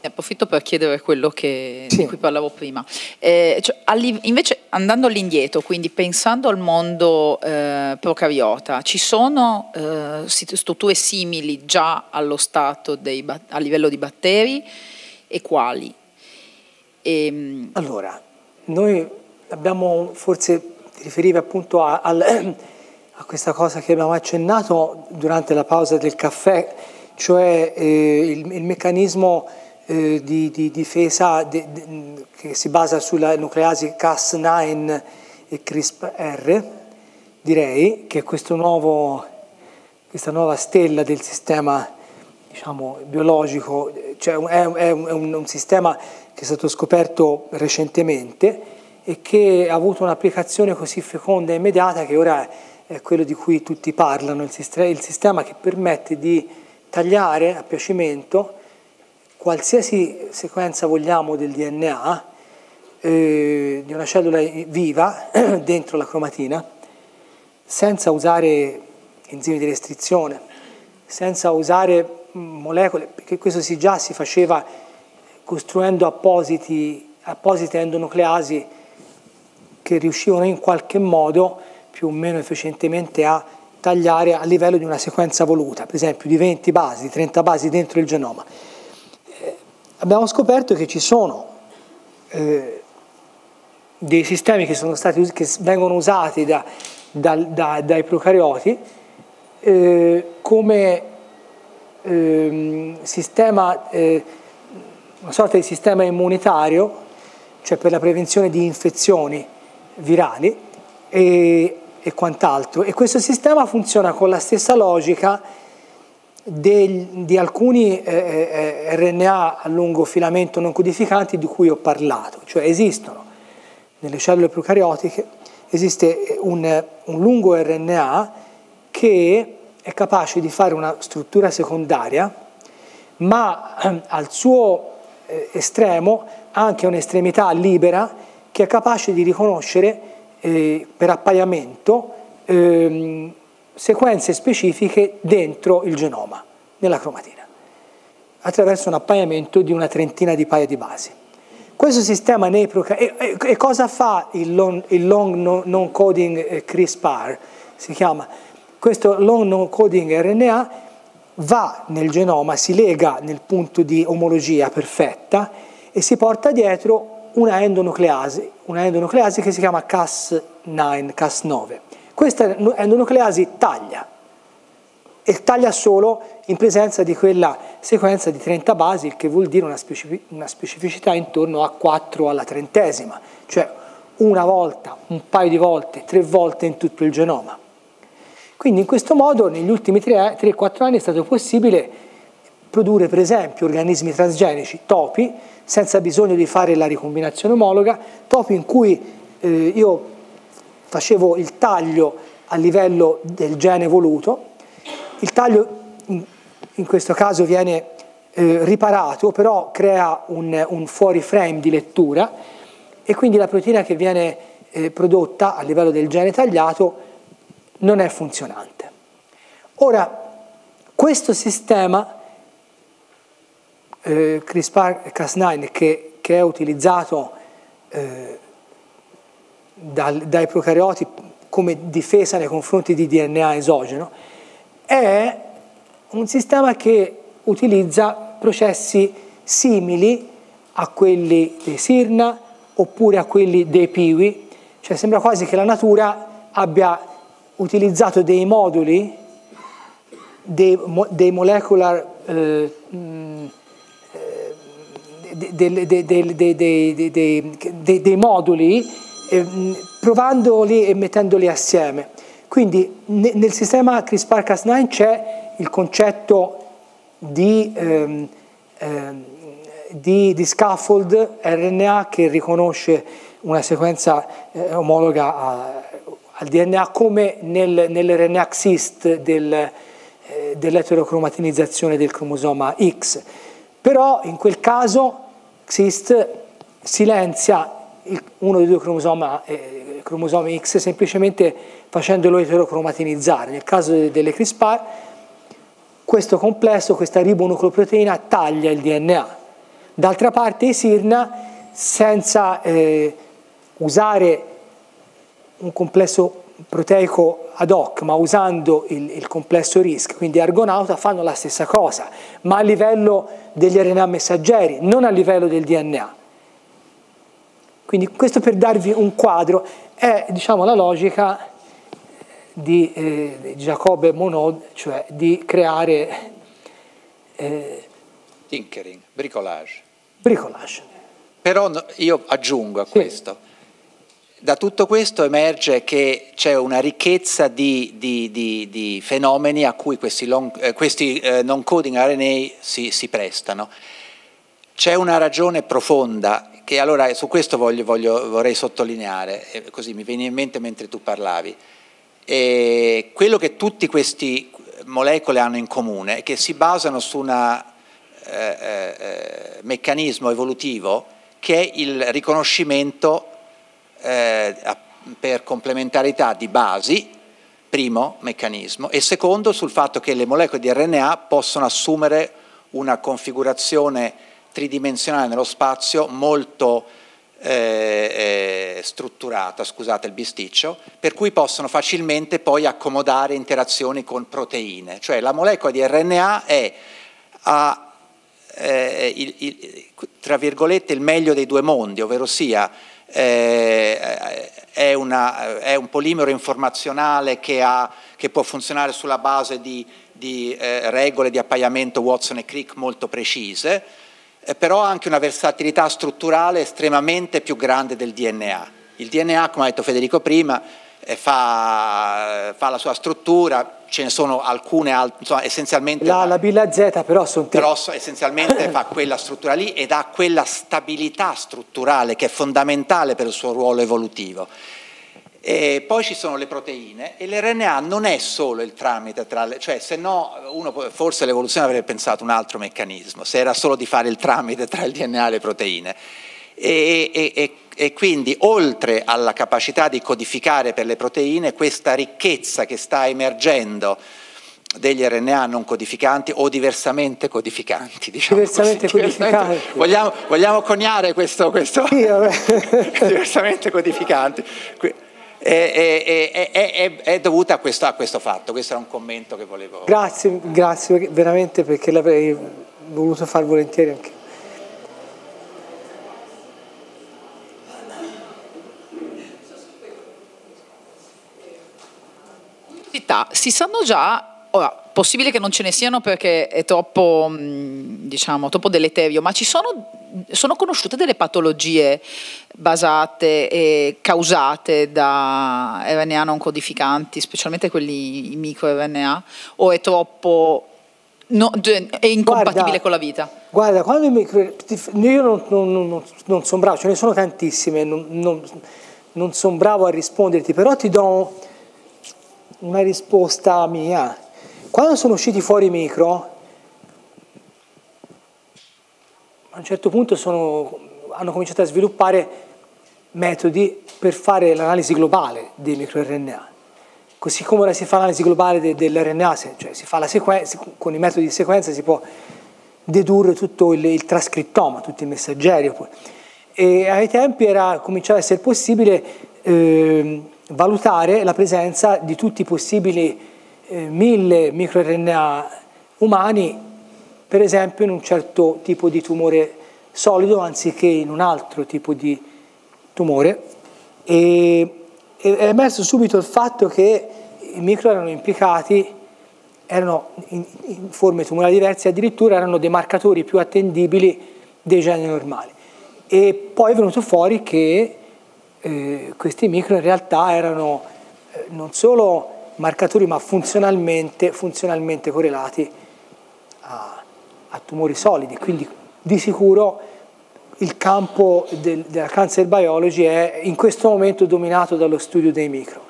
Ne approfitto per chiedere quello che, sì, di cui parlavo prima. Eh, cioè, invece andando all'indietro, quindi pensando al mondo eh, procariota, ci sono eh, strutture simili già allo stato dei, a livello di batteri e quali? E, allora, noi abbiamo forse, ti riferivi appunto a, al, a questa cosa che abbiamo accennato durante la pausa del caffè, cioè eh, il, il meccanismo Eh, di, di difesa de, de, che si basa sulla nucleasi Cas nove e CRISPR, direi che è questo nuovo, questa nuova stella del sistema, diciamo, biologico, cioè è, è, un, è un, un sistema che è stato scoperto recentemente e che ha avuto un'applicazione così feconda e immediata che ora è quello di cui tutti parlano, il sistema, il sistema che permette di tagliare a piacimento qualsiasi sequenza vogliamo del D N A eh, di una cellula viva dentro la cromatina, senza usare enzimi di restrizione, senza usare molecole, perché questo si già si faceva costruendo appositi, apposite endonucleasi che riuscivano in qualche modo più o meno efficientemente a tagliare a livello di una sequenza voluta, per esempio di venti basi, di trenta basi dentro il genoma. Abbiamo scoperto che ci sono eh, dei sistemi che, sono stati, che vengono usati da, da, da, dai procarioti eh, come eh, sistema, eh, una sorta di sistema immunitario, cioè per la prevenzione di infezioni virali e, e quant'altro. E questo sistema funziona con la stessa logica Del, di alcuni eh, eh, R N A a lungo filamento non codificanti di cui ho parlato, cioè esistono nelle cellule procariotiche, esiste un, un lungo R N A che è capace di fare una struttura secondaria, ma ehm, al suo eh, estremo ha anche un'estremità libera che è capace di riconoscere eh, per appaiamento ehm, sequenze specifiche dentro il genoma, nella cromatina, attraverso un appaiamento di una trentina di paia di basi. Questo sistema nei procarioti, e, e, e cosa fa il long, il long non-coding eh, CRISPR, si chiama? Questo long non-coding R N A va nel genoma, si lega nel punto di omologia perfetta e si porta dietro una endonucleasi, una endonucleasi che si chiama Cas nove. Questa endonucleasi taglia, e taglia solo in presenza di quella sequenza di trenta basi, il che vuol dire una, specific una specificità intorno a quattro alla trentesima, cioè una volta, un paio di volte, tre volte in tutto il genoma. Quindi in questo modo negli ultimi tre quattro anni è stato possibile produrre per esempio organismi transgenici, topi, senza bisogno di fare la ricombinazione omologa, topi in cui eh, io facevo il taglio a livello del gene voluto, il taglio in questo caso viene eh, riparato, però crea un, un fuori frame di lettura e quindi la proteina che viene eh, prodotta a livello del gene tagliato non è funzionante. Ora, questo sistema eh, CRISPR Cas nove che, che è utilizzato eh, dal, dai procarioti come difesa nei confronti di D N A esogeno, è un sistema che utilizza processi simili a quelli dei Sirna oppure a quelli dei Piwi, cioè sembra quasi che la natura abbia utilizzato dei moduli, dei, dei molecular, eh, mh, dei, dei, dei, dei, dei, dei, dei, dei moduli, eh, provandoli e mettendoli assieme. Quindi ne, nel sistema CRISPR Cas nove c'è il concetto di, ehm, ehm, di, di scaffold R N A che riconosce una sequenza eh, omologa a, al D N A, come nel, nell'R N A Xist del, eh, dell'eterocromatinizzazione del cromosoma X. Però in quel caso Xist silenzia il, uno dei due cromosoma, eh, cromosomi X semplicemente facendolo eterocromatinizzare. Nel caso de, delle CRISPR questo complesso, questa ribonucleoproteina, taglia il D N A. D'altra parte i Sirna, senza eh, usare un complesso proteico ad hoc, ma usando il, il complesso RISC, quindi Argonauta, fanno la stessa cosa, ma a livello degli R N A messaggeri, non a livello del D N A. Quindi questo per darvi un quadro, è diciamo la logica di eh, Jacob e Monod, cioè di creare... Eh, tinkering, bricolage. Bricolage. Però io aggiungo a sì. questo, da tutto questo emerge che c'è una ricchezza di, di, di, di fenomeni a cui questi, eh, questi eh, non-coding R N A si, si prestano. C'è una ragione profonda che allora su questo voglio, voglio, vorrei sottolineare, eh, così mi veniva in mente mentre tu parlavi. E quello che tutte queste molecole hanno in comune è che si basano su un eh, eh, meccanismo evolutivo che è il riconoscimento eh, per complementarità di basi, primo meccanismo, e secondo sul fatto che le molecole di R N A possono assumere una configurazione tridimensionale nello spazio molto Eh, eh, strutturata, scusate il bisticcio, per cui possono facilmente poi accomodare interazioni con proteine, cioè la molecola di R N A è a, eh, il, il, tra virgolette il meglio dei due mondi, ovvero sia eh, è, una, è un polimero informazionale che, ha, che può funzionare sulla base di, di eh, regole di appaiamento Watson e Crick molto precise, però ha anche una versatilità strutturale estremamente più grande del D N A. Il D N A, come ha detto Federico prima, fa, fa la sua struttura, ce ne sono alcune altre, insomma, essenzialmente... La, la B, la Z però sono... Però essenzialmente fa quella struttura lì ed ha quella stabilità strutturale che è fondamentale per il suo ruolo evolutivo. E poi ci sono le proteine e l'R N A non è solo il tramite tra le, cioè se no uno forse l'evoluzione avrebbe pensato un altro meccanismo, se era solo di fare il tramite tra il D N A e le proteine. E, e, e, e quindi oltre alla capacità di codificare per le proteine, questa ricchezza che sta emergendo degli R N A non codificanti o diversamente codificanti, diciamo diversamente così, codificanti. Diversamente, vogliamo, vogliamo coniare questo, questo sì, diversamente codificanti. È, è, è, è, è dovuta a questo, a questo fatto. Questo era un commento che volevo. Grazie, grazie veramente, perché l'avrei voluto far volentieri anche. Si sanno già, ora possibile che non ce ne siano perché è troppo, diciamo, troppo deleterio, ma ci sono. Sono conosciute delle patologie basate e causate da R N A non codificanti, specialmente quelli i microRNA, o è troppo no, è incompatibile guarda, con la vita? Guarda, quando i micro, io non, non, non, non sono bravo, ce ne sono tantissime, non, non, non sono bravo a risponderti, però ti do una risposta mia. Quando sono usciti fuori i micro, a un certo punto sono, hanno cominciato a sviluppare metodi per fare l'analisi globale dei microRNA. Così come ora si fa l'analisi globale de, dell'R N A, cioè si fa la sequenza, con i metodi di sequenza si può dedurre tutto il, il trascrittoma, tutti i messaggeri. E ai tempi era, cominciava a essere possibile eh, valutare la presenza di tutti i possibili eh, mille microRNA umani, per esempio in un certo tipo di tumore solido anziché in un altro tipo di tumore, e è emerso subito il fatto che i micro erano implicati, erano in, in forme tumorali diverse, addirittura erano dei marcatori più attendibili dei geni normali. E poi è venuto fuori che eh, questi micro in realtà erano eh, non solo marcatori ma funzionalmente, funzionalmente correlati a, a tumori solidi, quindi di sicuro il campo del, della cancer biology è in questo momento dominato dallo studio dei micro.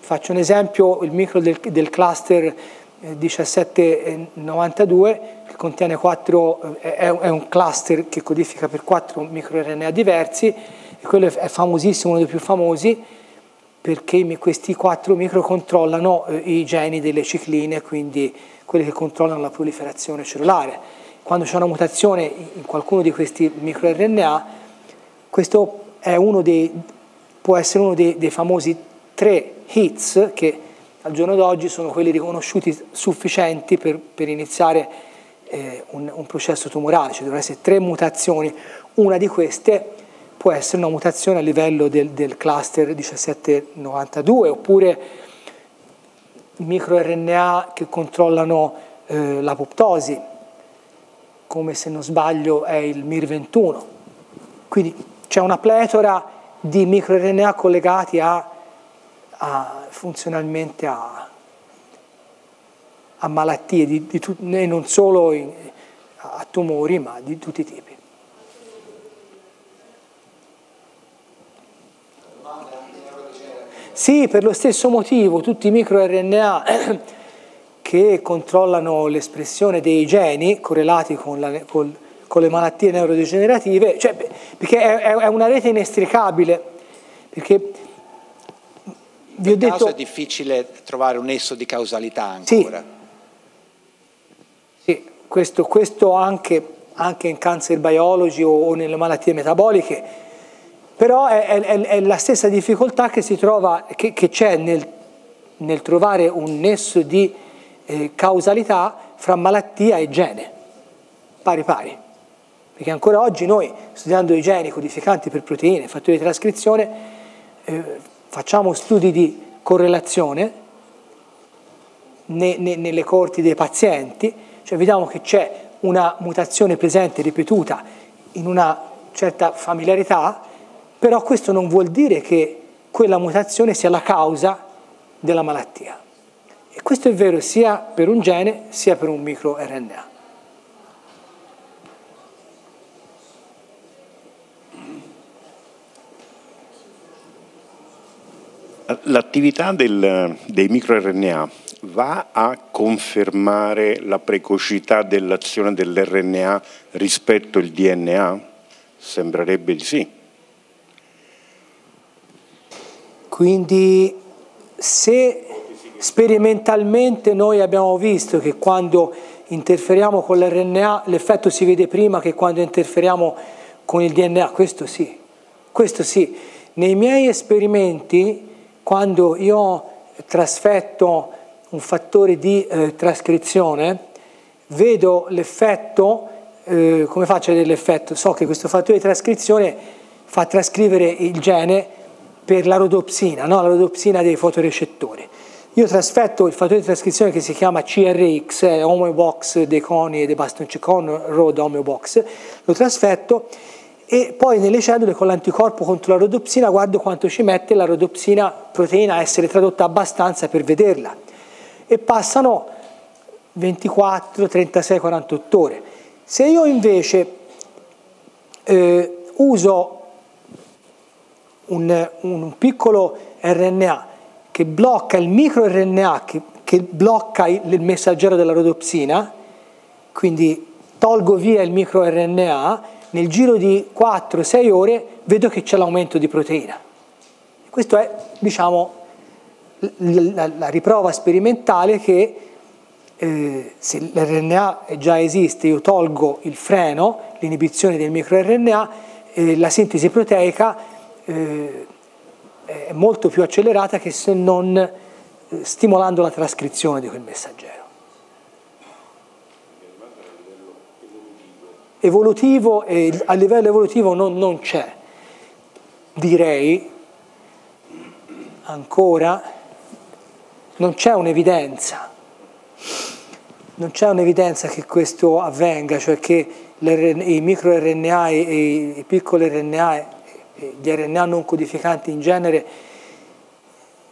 Faccio un esempio, il micro del, del cluster millesettecentonovantadue che contiene quattro, è, è un cluster che codifica per quattro microRNA diversi, e quello è famosissimo, uno dei più famosi, perché questi quattro micro controllano i geni delle cicline, quindi quelli che controllano la proliferazione cellulare. Quando c'è una mutazione in qualcuno di questi microRNA, questo è uno dei, può essere uno dei, dei famosi tre hits che al giorno d'oggi sono quelli riconosciuti sufficienti per, per iniziare eh, un, un processo tumorale. Ci dovrebbero essere tre mutazioni, una di queste può essere una mutazione a livello del, del cluster millesettecentonovantadue, oppure microRNA che controllano eh, l'apoptosi, come se non sbaglio è il M I R ventuno. Quindi c'è una pletora di microRNA collegati a, a, funzionalmente a, a malattie, di, di tu, e non solo in, a tumori, ma di tutti i tipi. Sì, per lo stesso motivo tutti i microRNA che controllano l'espressione dei geni correlati con, la, con, con le malattie neurodegenerative, cioè, perché è, è una rete inestricabile, perché vi ho detto... Nel caso è difficile trovare un nesso di causalità ancora. Sì, sì, questo, questo anche, anche in cancer biology o, o nelle malattie metaboliche, però è, è, è la stessa difficoltà che si trova, che c'è nel, nel trovare un nesso di Eh, causalità fra malattia e gene, pari pari, perché ancora oggi noi, studiando i geni codificanti per proteine, fattori di trascrizione, eh, facciamo studi di correlazione ne, ne, nelle corti dei pazienti, cioè vediamo che c'è una mutazione presente ripetuta in una certa familiarità, però questo non vuol dire che quella mutazione sia la causa della malattia. E questo è vero sia per un gene sia per un microRNA. L'attività dei microRNA va a confermare la precocità dell'azione dell'R N A rispetto al D N A? Sembrerebbe di sì. Quindi se... Sperimentalmente noi abbiamo visto che quando interferiamo con l'R N A l'effetto si vede prima che quando interferiamo con il D N A, questo sì, questo sì. Nei miei esperimenti, quando io ho trasfetto un fattore di eh, trascrizione, vedo l'effetto, eh, come faccio a vedere l'effetto? So che questo fattore di trascrizione fa trascrivere il gene per la rodopsina, no? La rodopsina dei fotorecettori. Io trasfetto il fattore di trascrizione che si chiama C R X, eh, homeobox dei coni e dei bastonci con rod homeobox, lo trasfetto e poi nelle cellule con l'anticorpo contro la rodopsina guardo quanto ci mette la rodopsina proteina a essere tradotta abbastanza per vederla, e passano ventiquattro, trentasei, quarantotto ore. Se io invece eh, uso un, un piccolo R N A che blocca il microRNA, che, che blocca il messaggero della rodopsina, quindi tolgo via il microRNA, nel giro di quattro sei ore vedo che c'è l'aumento di proteina. Questa è, diciamo, la, la riprova sperimentale che eh, se l'erre enne a già esiste, io tolgo il freno, l'inibizione del microRNA, eh, la sintesi proteica eh, è molto più accelerata che se non eh, stimolando la trascrizione di quel messaggero. Evolutivo, eh, a livello evolutivo non, non c'è, direi, ancora, non c'è un'evidenza, non c'è un'evidenza che questo avvenga, cioè che i microRNA e i piccoli erre enne a, e gli erre enne a non codificanti in genere,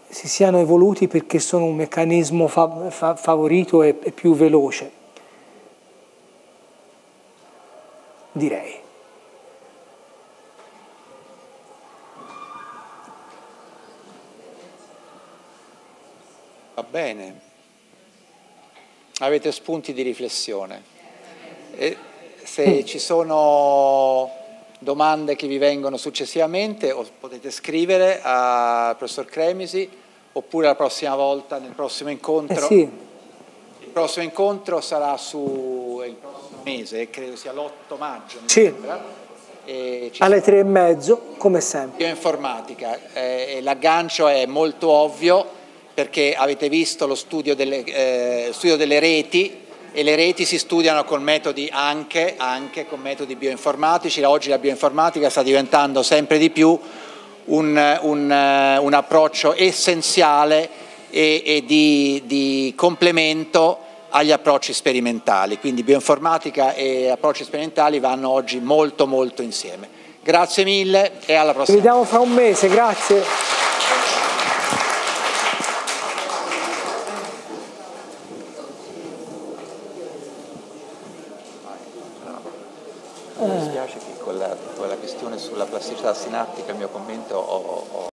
si siano evoluti perché sono un meccanismo fa, fa, favorito e, e più veloce, direi. Va bene, avete spunti di riflessione e se ci sono domande che vi vengono successivamente o potete scrivere al professor Cremisi oppure la prossima volta nel prossimo incontro. Eh sì. Il prossimo incontro sarà su il prossimo mese, credo sia l'otto maggio, mi sì. sembra. E alle tre e mezzo, come sempre. Bioinformatica, eh, l'aggancio è molto ovvio, perché avete visto lo studio delle, eh, studio delle reti, e le reti si studiano con metodi anche, anche con metodi bioinformatici. Oggi la bioinformatica sta diventando sempre di più un, un, un approccio essenziale e, e di, di complemento agli approcci sperimentali, quindi bioinformatica e approcci sperimentali vanno oggi molto molto insieme. Grazie mille e alla prossima. Ci vediamo fra un mese, grazie. Mi dispiace che con la, con la questione sulla plasticità sinaptica il mio commento ho... ho...